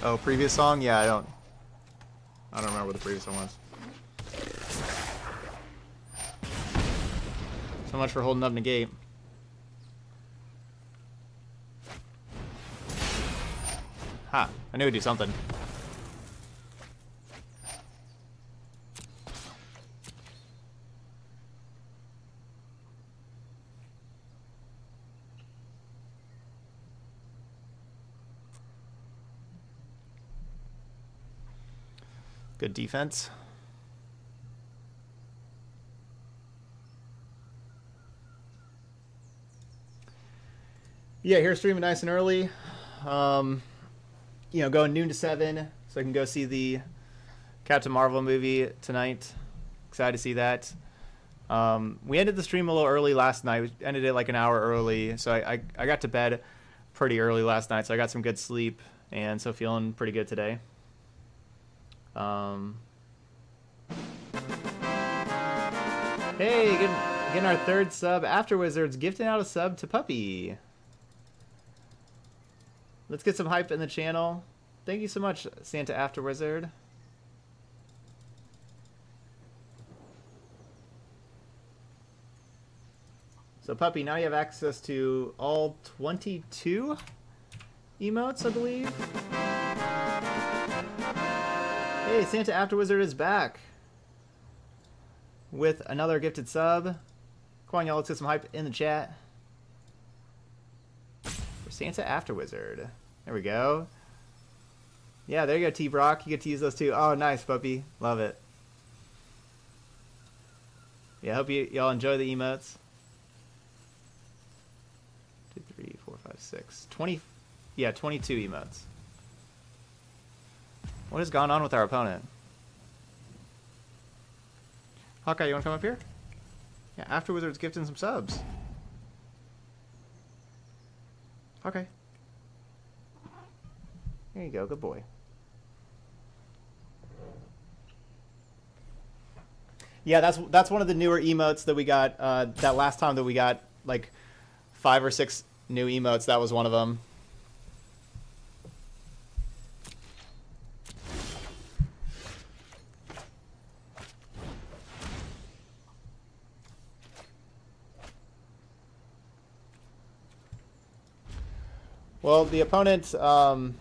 Oh, previous song? Yeah, I don't. I don't remember what the previous song was. So much for holding up negate. Ha, huh, I knew it'd do something. Good defense. Yeah, here streaming nice and early. Um, you know, going noon to seven, so I can go see the Captain Marvel movie tonight. Excited to see that. Um, we ended the stream a little early last night. We ended it like an hour early, so I, I, I got to bed pretty early last night, so I got some good sleep, and so feeling pretty good today. Um, hey, getting, getting our third sub. After Wizards gifting out a sub to Puppy. Let's get some hype in the channel. Thank you so much, Santa After Wizard. So Puppy, now you have access to all twenty-two emotes, I believe. Hey, Santa After Wizard is back with another gifted sub. Come on, y'all, let's get some hype in the chat. For Santa After Wizard. There we go. Yeah, there you go, T-Brock. You get to use those too. Oh, nice, Puppy. Love it. Yeah, I hope you, y'all enjoy the emotes. Six, twenty, yeah, twenty-two emotes. What has gone on with our opponent? Hawkeye, you want to come up here? Yeah, After Wizards gifting some subs. Okay. There you go, good boy. Yeah, that's that's one of the newer emotes that we got. Uh, that last time that we got like five or six new emotes, that was one of them. Well, the opponent, um,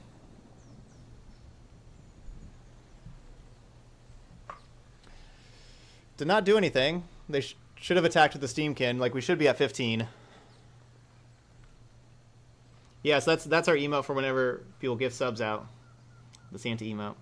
did not do anything. They sh should have attacked with the Steamkin. Like, we should be at fifteen. Yeah, so that's, that's our emote for whenever people give subs out. The Santa emote.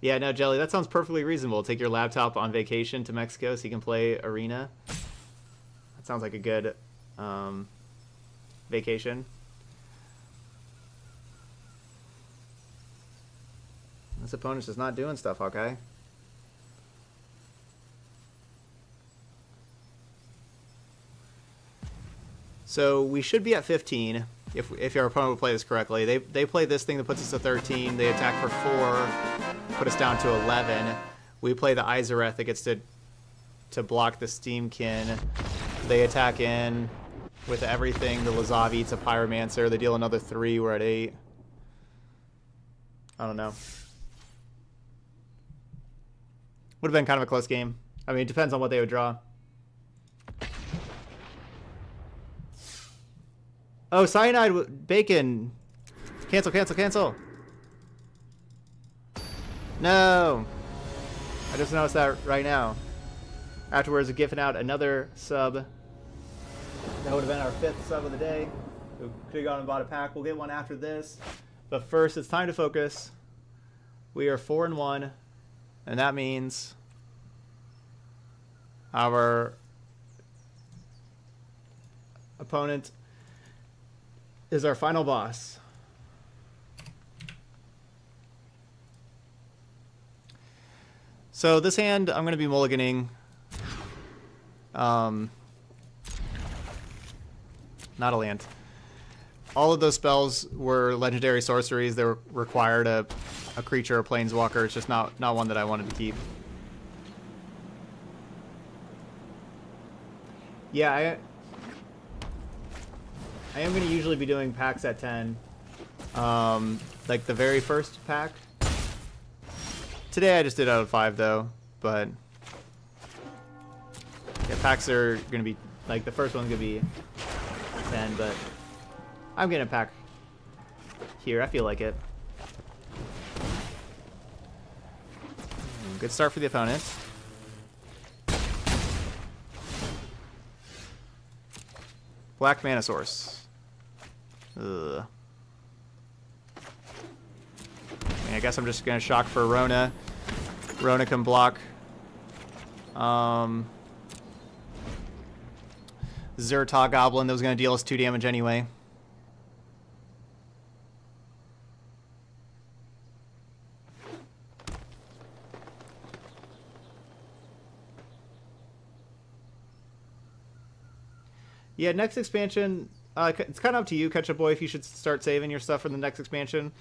Yeah, no, Jelly, that sounds perfectly reasonable. Take your laptop on vacation to Mexico so you can play Arena. That sounds like a good um, vacation. This opponent's just not doing stuff, Hawkeye. Okay? So we should be at fifteen if if our opponent would play this correctly. They they play this thing that puts us to thirteen. They attack for four, put us down to eleven. We play the Izareth that gets to to block the Steamkin. They attack in with everything. The Lazav eats a Pyromancer. They deal another three. We're at eight. I don't know. Would have been kind of a close game. I mean, it depends on what they would draw. Oh, Cyanide Bacon. Cancel, cancel, cancel. No. I just noticed that right now. Afterwards, we're gifting out another sub. That would have been our fifth sub of the day. We could have gone and bought a pack. We'll get one after this. But first, it's time to focus. We are four and one. And that means our opponent is our final boss. So this hand, I'm going to be mulliganing. Um, not a land. All of those spells were legendary sorceries. They were required a... a creature, a planeswalker. It's just not not one that I wanted to keep. Yeah, I, I am going to usually be doing packs at ten. Um, like the very first pack. Today I just did out of five though, but yeah, packs are going to be, like the first one's going to be ten, but I'm going to pack here. I feel like it. Good start for the opponent. Black mana source. Ugh. I mean, I guess I'm just going to shock for Rona. Rona can block. Um, Zerta Goblin that was going to deal us two damage anyway. Yeah, next expansion, uh, it's kind of up to you, Ketchup Boy, if you should start saving your stuff for the next expansion.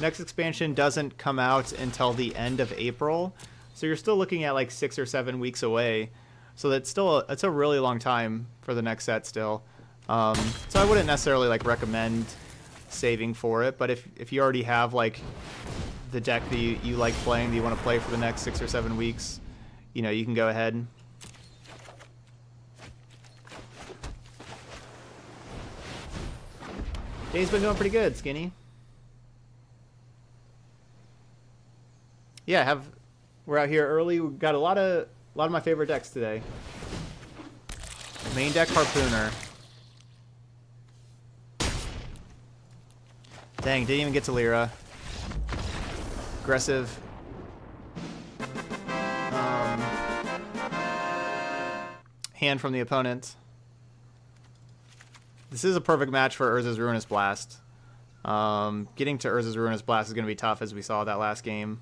Next expansion doesn't come out until the end of April, so you're still looking at like six or seven weeks away. So that's still a, that's a really long time for the next set still. Um, so I wouldn't necessarily like recommend saving for it, but if if you already have like the deck that you, you like playing, that you want to play for the next six or seven weeks, you know, you can go ahead. Day's been doing pretty good, Skinny. Yeah, have we're out here early. We've got a lot of a lot of my favorite decks today. Main deck Harpooner. Dang, didn't even get to Lyra. Aggressive. Um, hand from the opponent. This is a perfect match for Urza's Ruinous Blast. Um, getting to Urza's Ruinous Blast is going to be tough, as we saw that last game.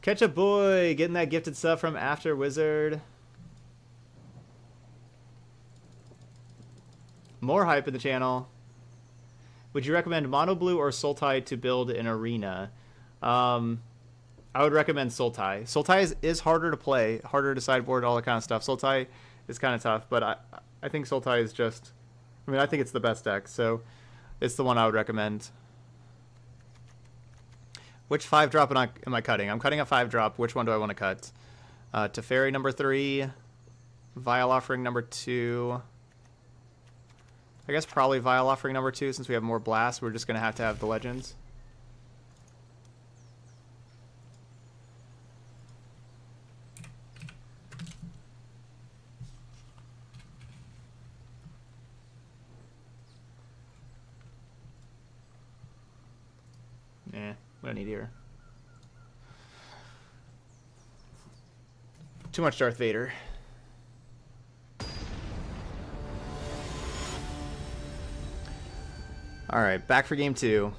Catch a boy, getting that gifted stuff from After Wizard. More hype in the channel. Would you recommend Mono Blue or Sultai to build an arena? Um... I would recommend Sultai. Sultai is, is harder to play, harder to sideboard, all that kind of stuff. Sultai is kind of tough, but I I think Sultai is just... I mean, I think it's the best deck, so it's the one I would recommend. Which five drop am I, am I cutting? I'm cutting a five drop. Which one do I want to cut? Uh, Teferi number three. Vile Offering number two. I guess probably Vile Offering number two, since we have more blasts. We're just going to have to have the Legends. What I need here. Too much Darth Vader. All right, back for game two.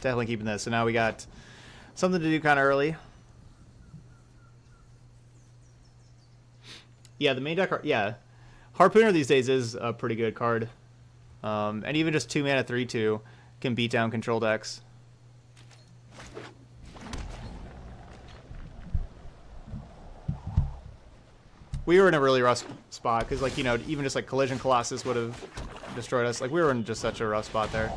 Definitely keeping this. So now we got something to do kind of early. Yeah, the main deck. Are, yeah, Harpooner these days is a pretty good card. Um, and even just two mana three two can beat down control decks. We were in a really rough spot because, like, you know, even just like Collision Colossus would have destroyed us. Like, we were in just such a rough spot there.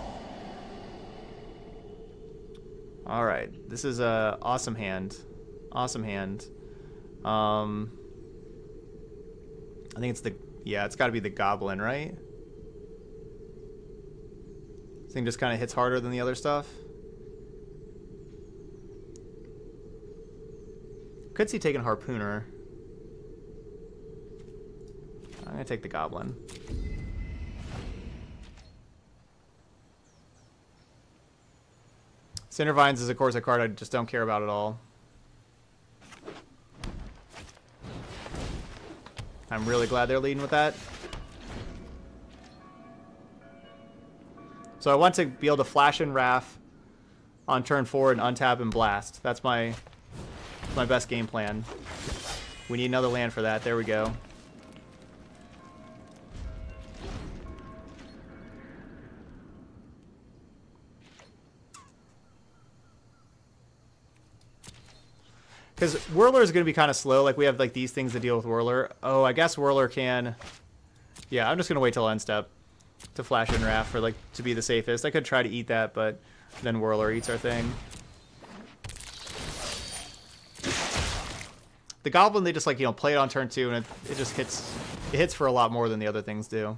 All right, this is a awesome hand, awesome hand. Um, I think it's the yeah, it's got to be the Goblin, right? This thing just kind of hits harder than the other stuff. Could see taking Harpooner. I'm going to take the Goblin. Cinder Vines is, of course, a card I just don't care about at all. I'm really glad they're leading with that. So I want to be able to flash in Raff on turn four and untap and blast. That's my my best game plan. We need another land for that. There we go. Because Whirler is going to be kind of slow. Like, we have like these things to deal with Whirler. Oh, I guess Whirler can... Yeah, I'm just going to wait till end step to flash in Raff for like to be the safest. I could try to eat that, but then Whirler eats our thing. The Goblin, they just like, you know, play it on turn two, and it, it just hits. It hits for a lot more than the other things do.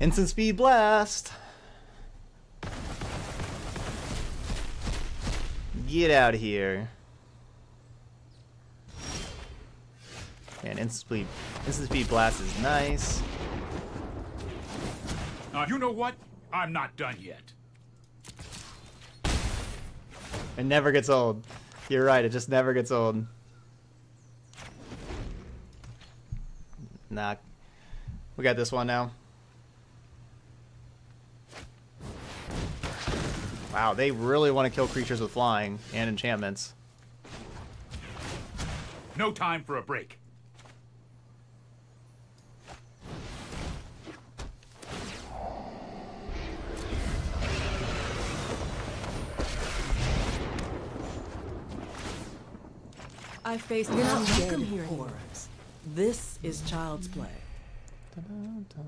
Instant Speed Blast! Get out of here. And Instant Speed, Instant Speed Blast is nice. Uh, you know what? I'm not done yet. It never gets old. You're right, it just never gets old. Nah. We got this one now. Wow, they really want to kill creatures with flying and enchantments. No time for a break. I faced You're not welcome here anymore. This is child's play. Da, da, da.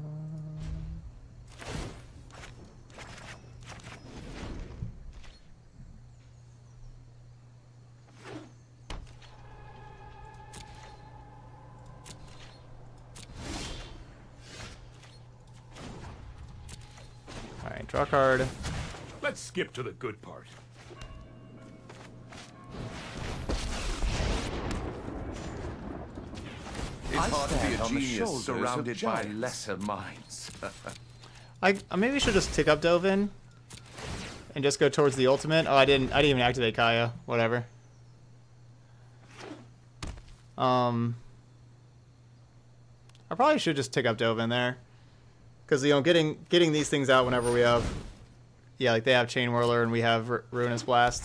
All right, draw a card. Let's skip to the good part. It's hard to be a genius surrounded by lesser minds. I, I maybe should just tick up Dovin and just go towards the ultimate. Oh, I didn't. I didn't even activate Kaya. Whatever. Um, I probably should just tick up Dovin there, because you know, getting getting these things out whenever we have, yeah, like they have Chain Whirler and we have Ru Ruinous Blast.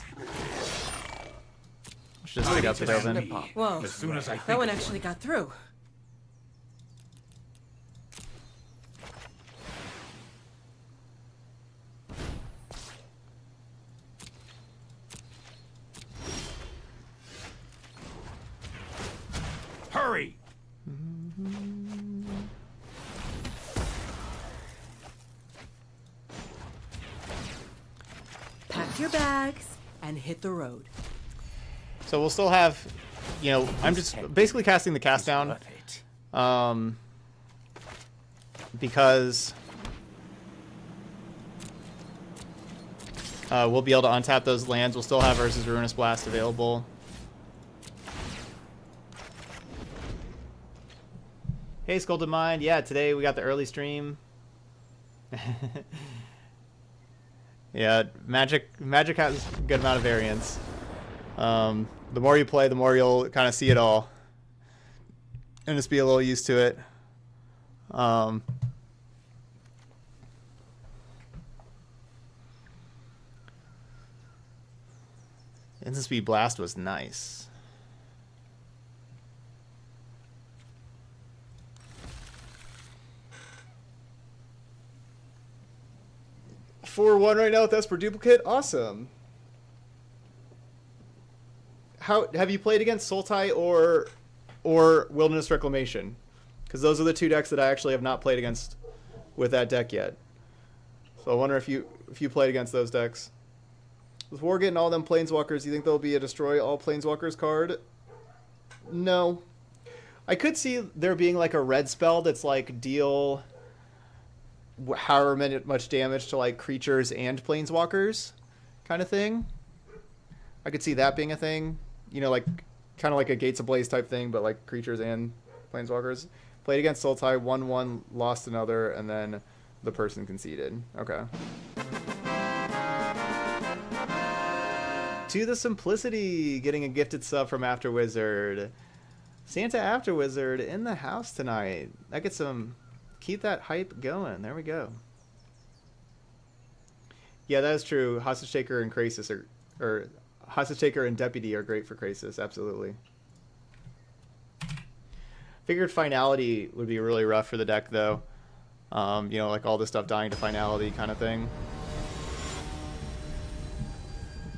Should just tick up to Dovin. Whoa! As soon as I that one actually got through. Hurry! Pack your bags and hit the road. So we'll still have, you know, I'm just basically casting the cast down, um, because uh, we'll be able to untap those lands. We'll still have Urza's Ruinous Blast available. Hey, Sculpted Mind. Yeah, today we got the early stream. Yeah, Magic Magic has a good amount of variance. Um, the more you play, the more you'll kind of see it all. And just be a little used to it. Um, Instant Speed Blast was nice. four one right now with Esper Duplicate. Awesome. How have you played against Sultai or or Wilderness Reclamation? Because those are the two decks that I actually have not played against with that deck yet. So I wonder if you if you played against those decks. With Worgit and all them Planeswalkers, you think there'll be a Destroy All Planeswalkers card? No. I could see there being like a red spell that's like deal however much damage to like creatures and planeswalkers kind of thing. I could see that being a thing, you know, like kind of like a Gates of Blaze type thing, but like creatures and planeswalkers. Played against Sultai, won one, lost another, and then the person conceded. Okay. To the Simplicity, getting a gifted sub from After Wizard. Santa After Wizard in the house tonight. That gets some... Keep that hype going. There we go. Yeah, that is true. Hostage Taker and Krasis are, or Hostage Taker and Deputy are great for Krasis. Absolutely. Figured Finality would be really rough for the deck, though. Um, you know, like all this stuff dying to Finality kind of thing.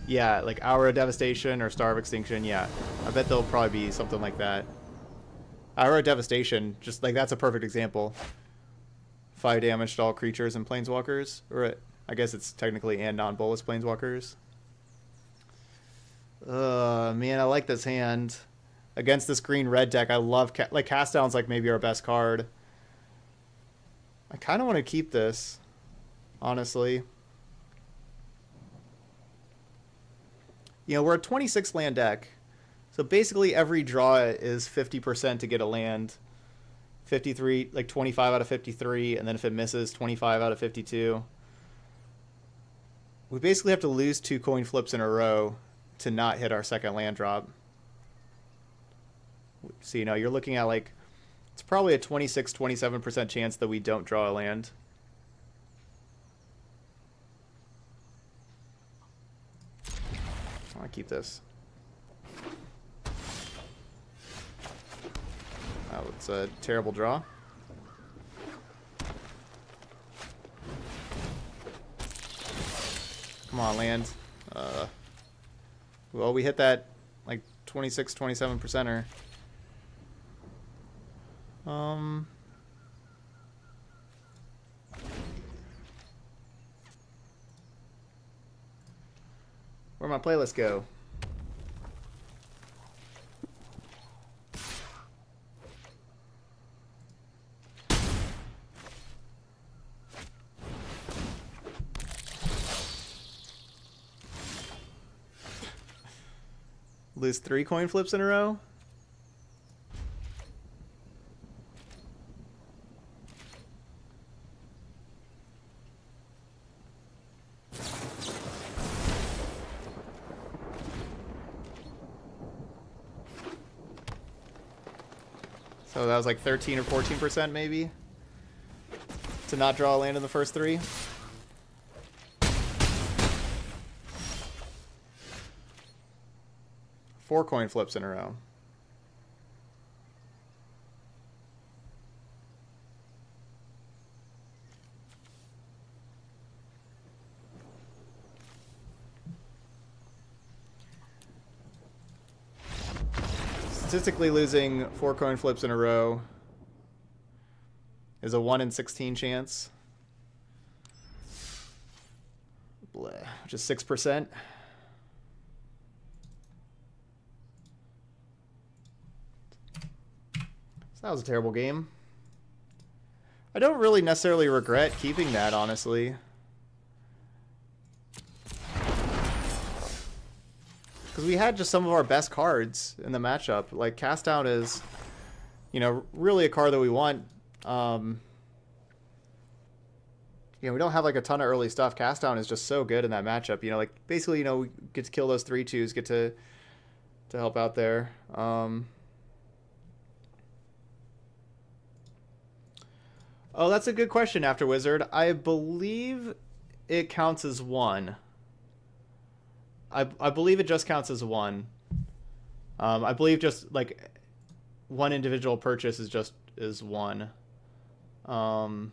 Yeah, like Aura of Devastation or Star of Extinction. Yeah, I bet there'll probably be something like that. Aura of Devastation, just like that's a perfect example. Five damage to all creatures and planeswalkers, or I guess it's technically and non-bolus planeswalkers. Uh, man, I like this hand against this green red deck. I love ca like cast down's like maybe our best card. I kind of want to keep this, honestly. You know, we're a twenty-six land deck, so basically every draw is fifty percent to get a land, fifty-three, like twenty-five out of fifty-three, and then if it misses, twenty-five out of fifty-two. We basically have to lose two coin flips in a row to not hit our second land drop. So, you know, you're looking at, like, it's probably a twenty-six, twenty-seven percent chance that we don't draw a land. I want to keep this. Oh, it's a terrible draw. Come on, land. Uh, well, we hit that, like, twenty-six, twenty-seven percenter. Um... Where'd my playlist go? Lose three coin flips in a row? So that was like thirteen or fourteen percent maybe to not draw a land in the first three. Four coin flips in a row. Statistically losing four coin flips in a row is a one in sixteen chance. Bleh, which is six percent. So that was a terrible game. I don't really necessarily regret keeping that, honestly. Because we had just some of our best cards in the matchup. Like, Cast Out is, you know, really a card that we want. Um, you know, we don't have, like, a ton of early stuff. Cast Out is just so good in that matchup. You know, like, basically, you know, we get to kill those three twos, get to to help out there. Um, oh, that's a good question, After Wizard. I believe it counts as one. I, I believe it just counts as one. Um, I believe just like one individual purchase is just is one. Um,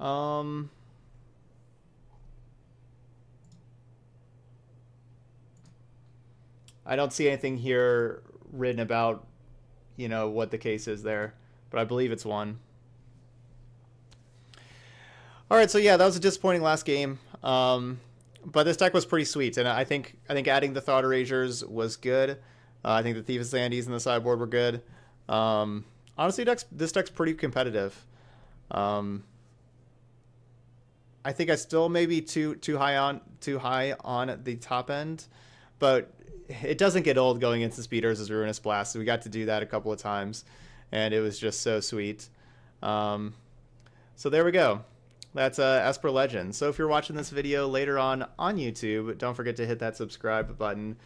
um I don't see anything here written about, you know, what the case is there, but I believe it's one. All right, so yeah, that was a disappointing last game, um, but this deck was pretty sweet, and I think I think adding the Thought Erasures was good. Uh, I think the Thief of Sanities in the sideboard were good. Um, honestly, deck's, this deck's pretty competitive. Um, I think I still maybe too too high on too high on the top end, but it doesn't get old going into Speed Urza's Ruinous Blast. We got to do that a couple of times, and it was just so sweet. Um, so there we go. That's uh, Esper Legends. So if you're watching this video later on on YouTube, don't forget to hit that subscribe button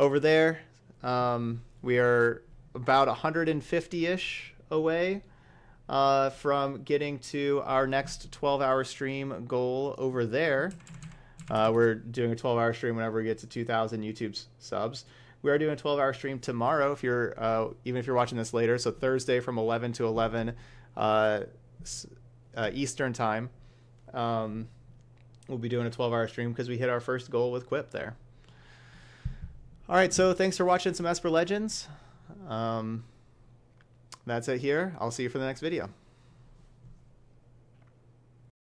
over there. Um, we are about one hundred fifty-ish away uh, from getting to our next twelve hour stream goal over there. Uh, we're doing a twelve hour stream whenever we get to two thousand YouTube subs. We are doing a twelve hour stream tomorrow, if you're uh, even if you're watching this later. So Thursday from eleven to eleven uh, uh, Eastern time, um, we'll be doing a twelve hour stream because we hit our first goal with Quip there. All right, so thanks for watching some Esper Legends. Um, That's it here. I'll see you for the next video.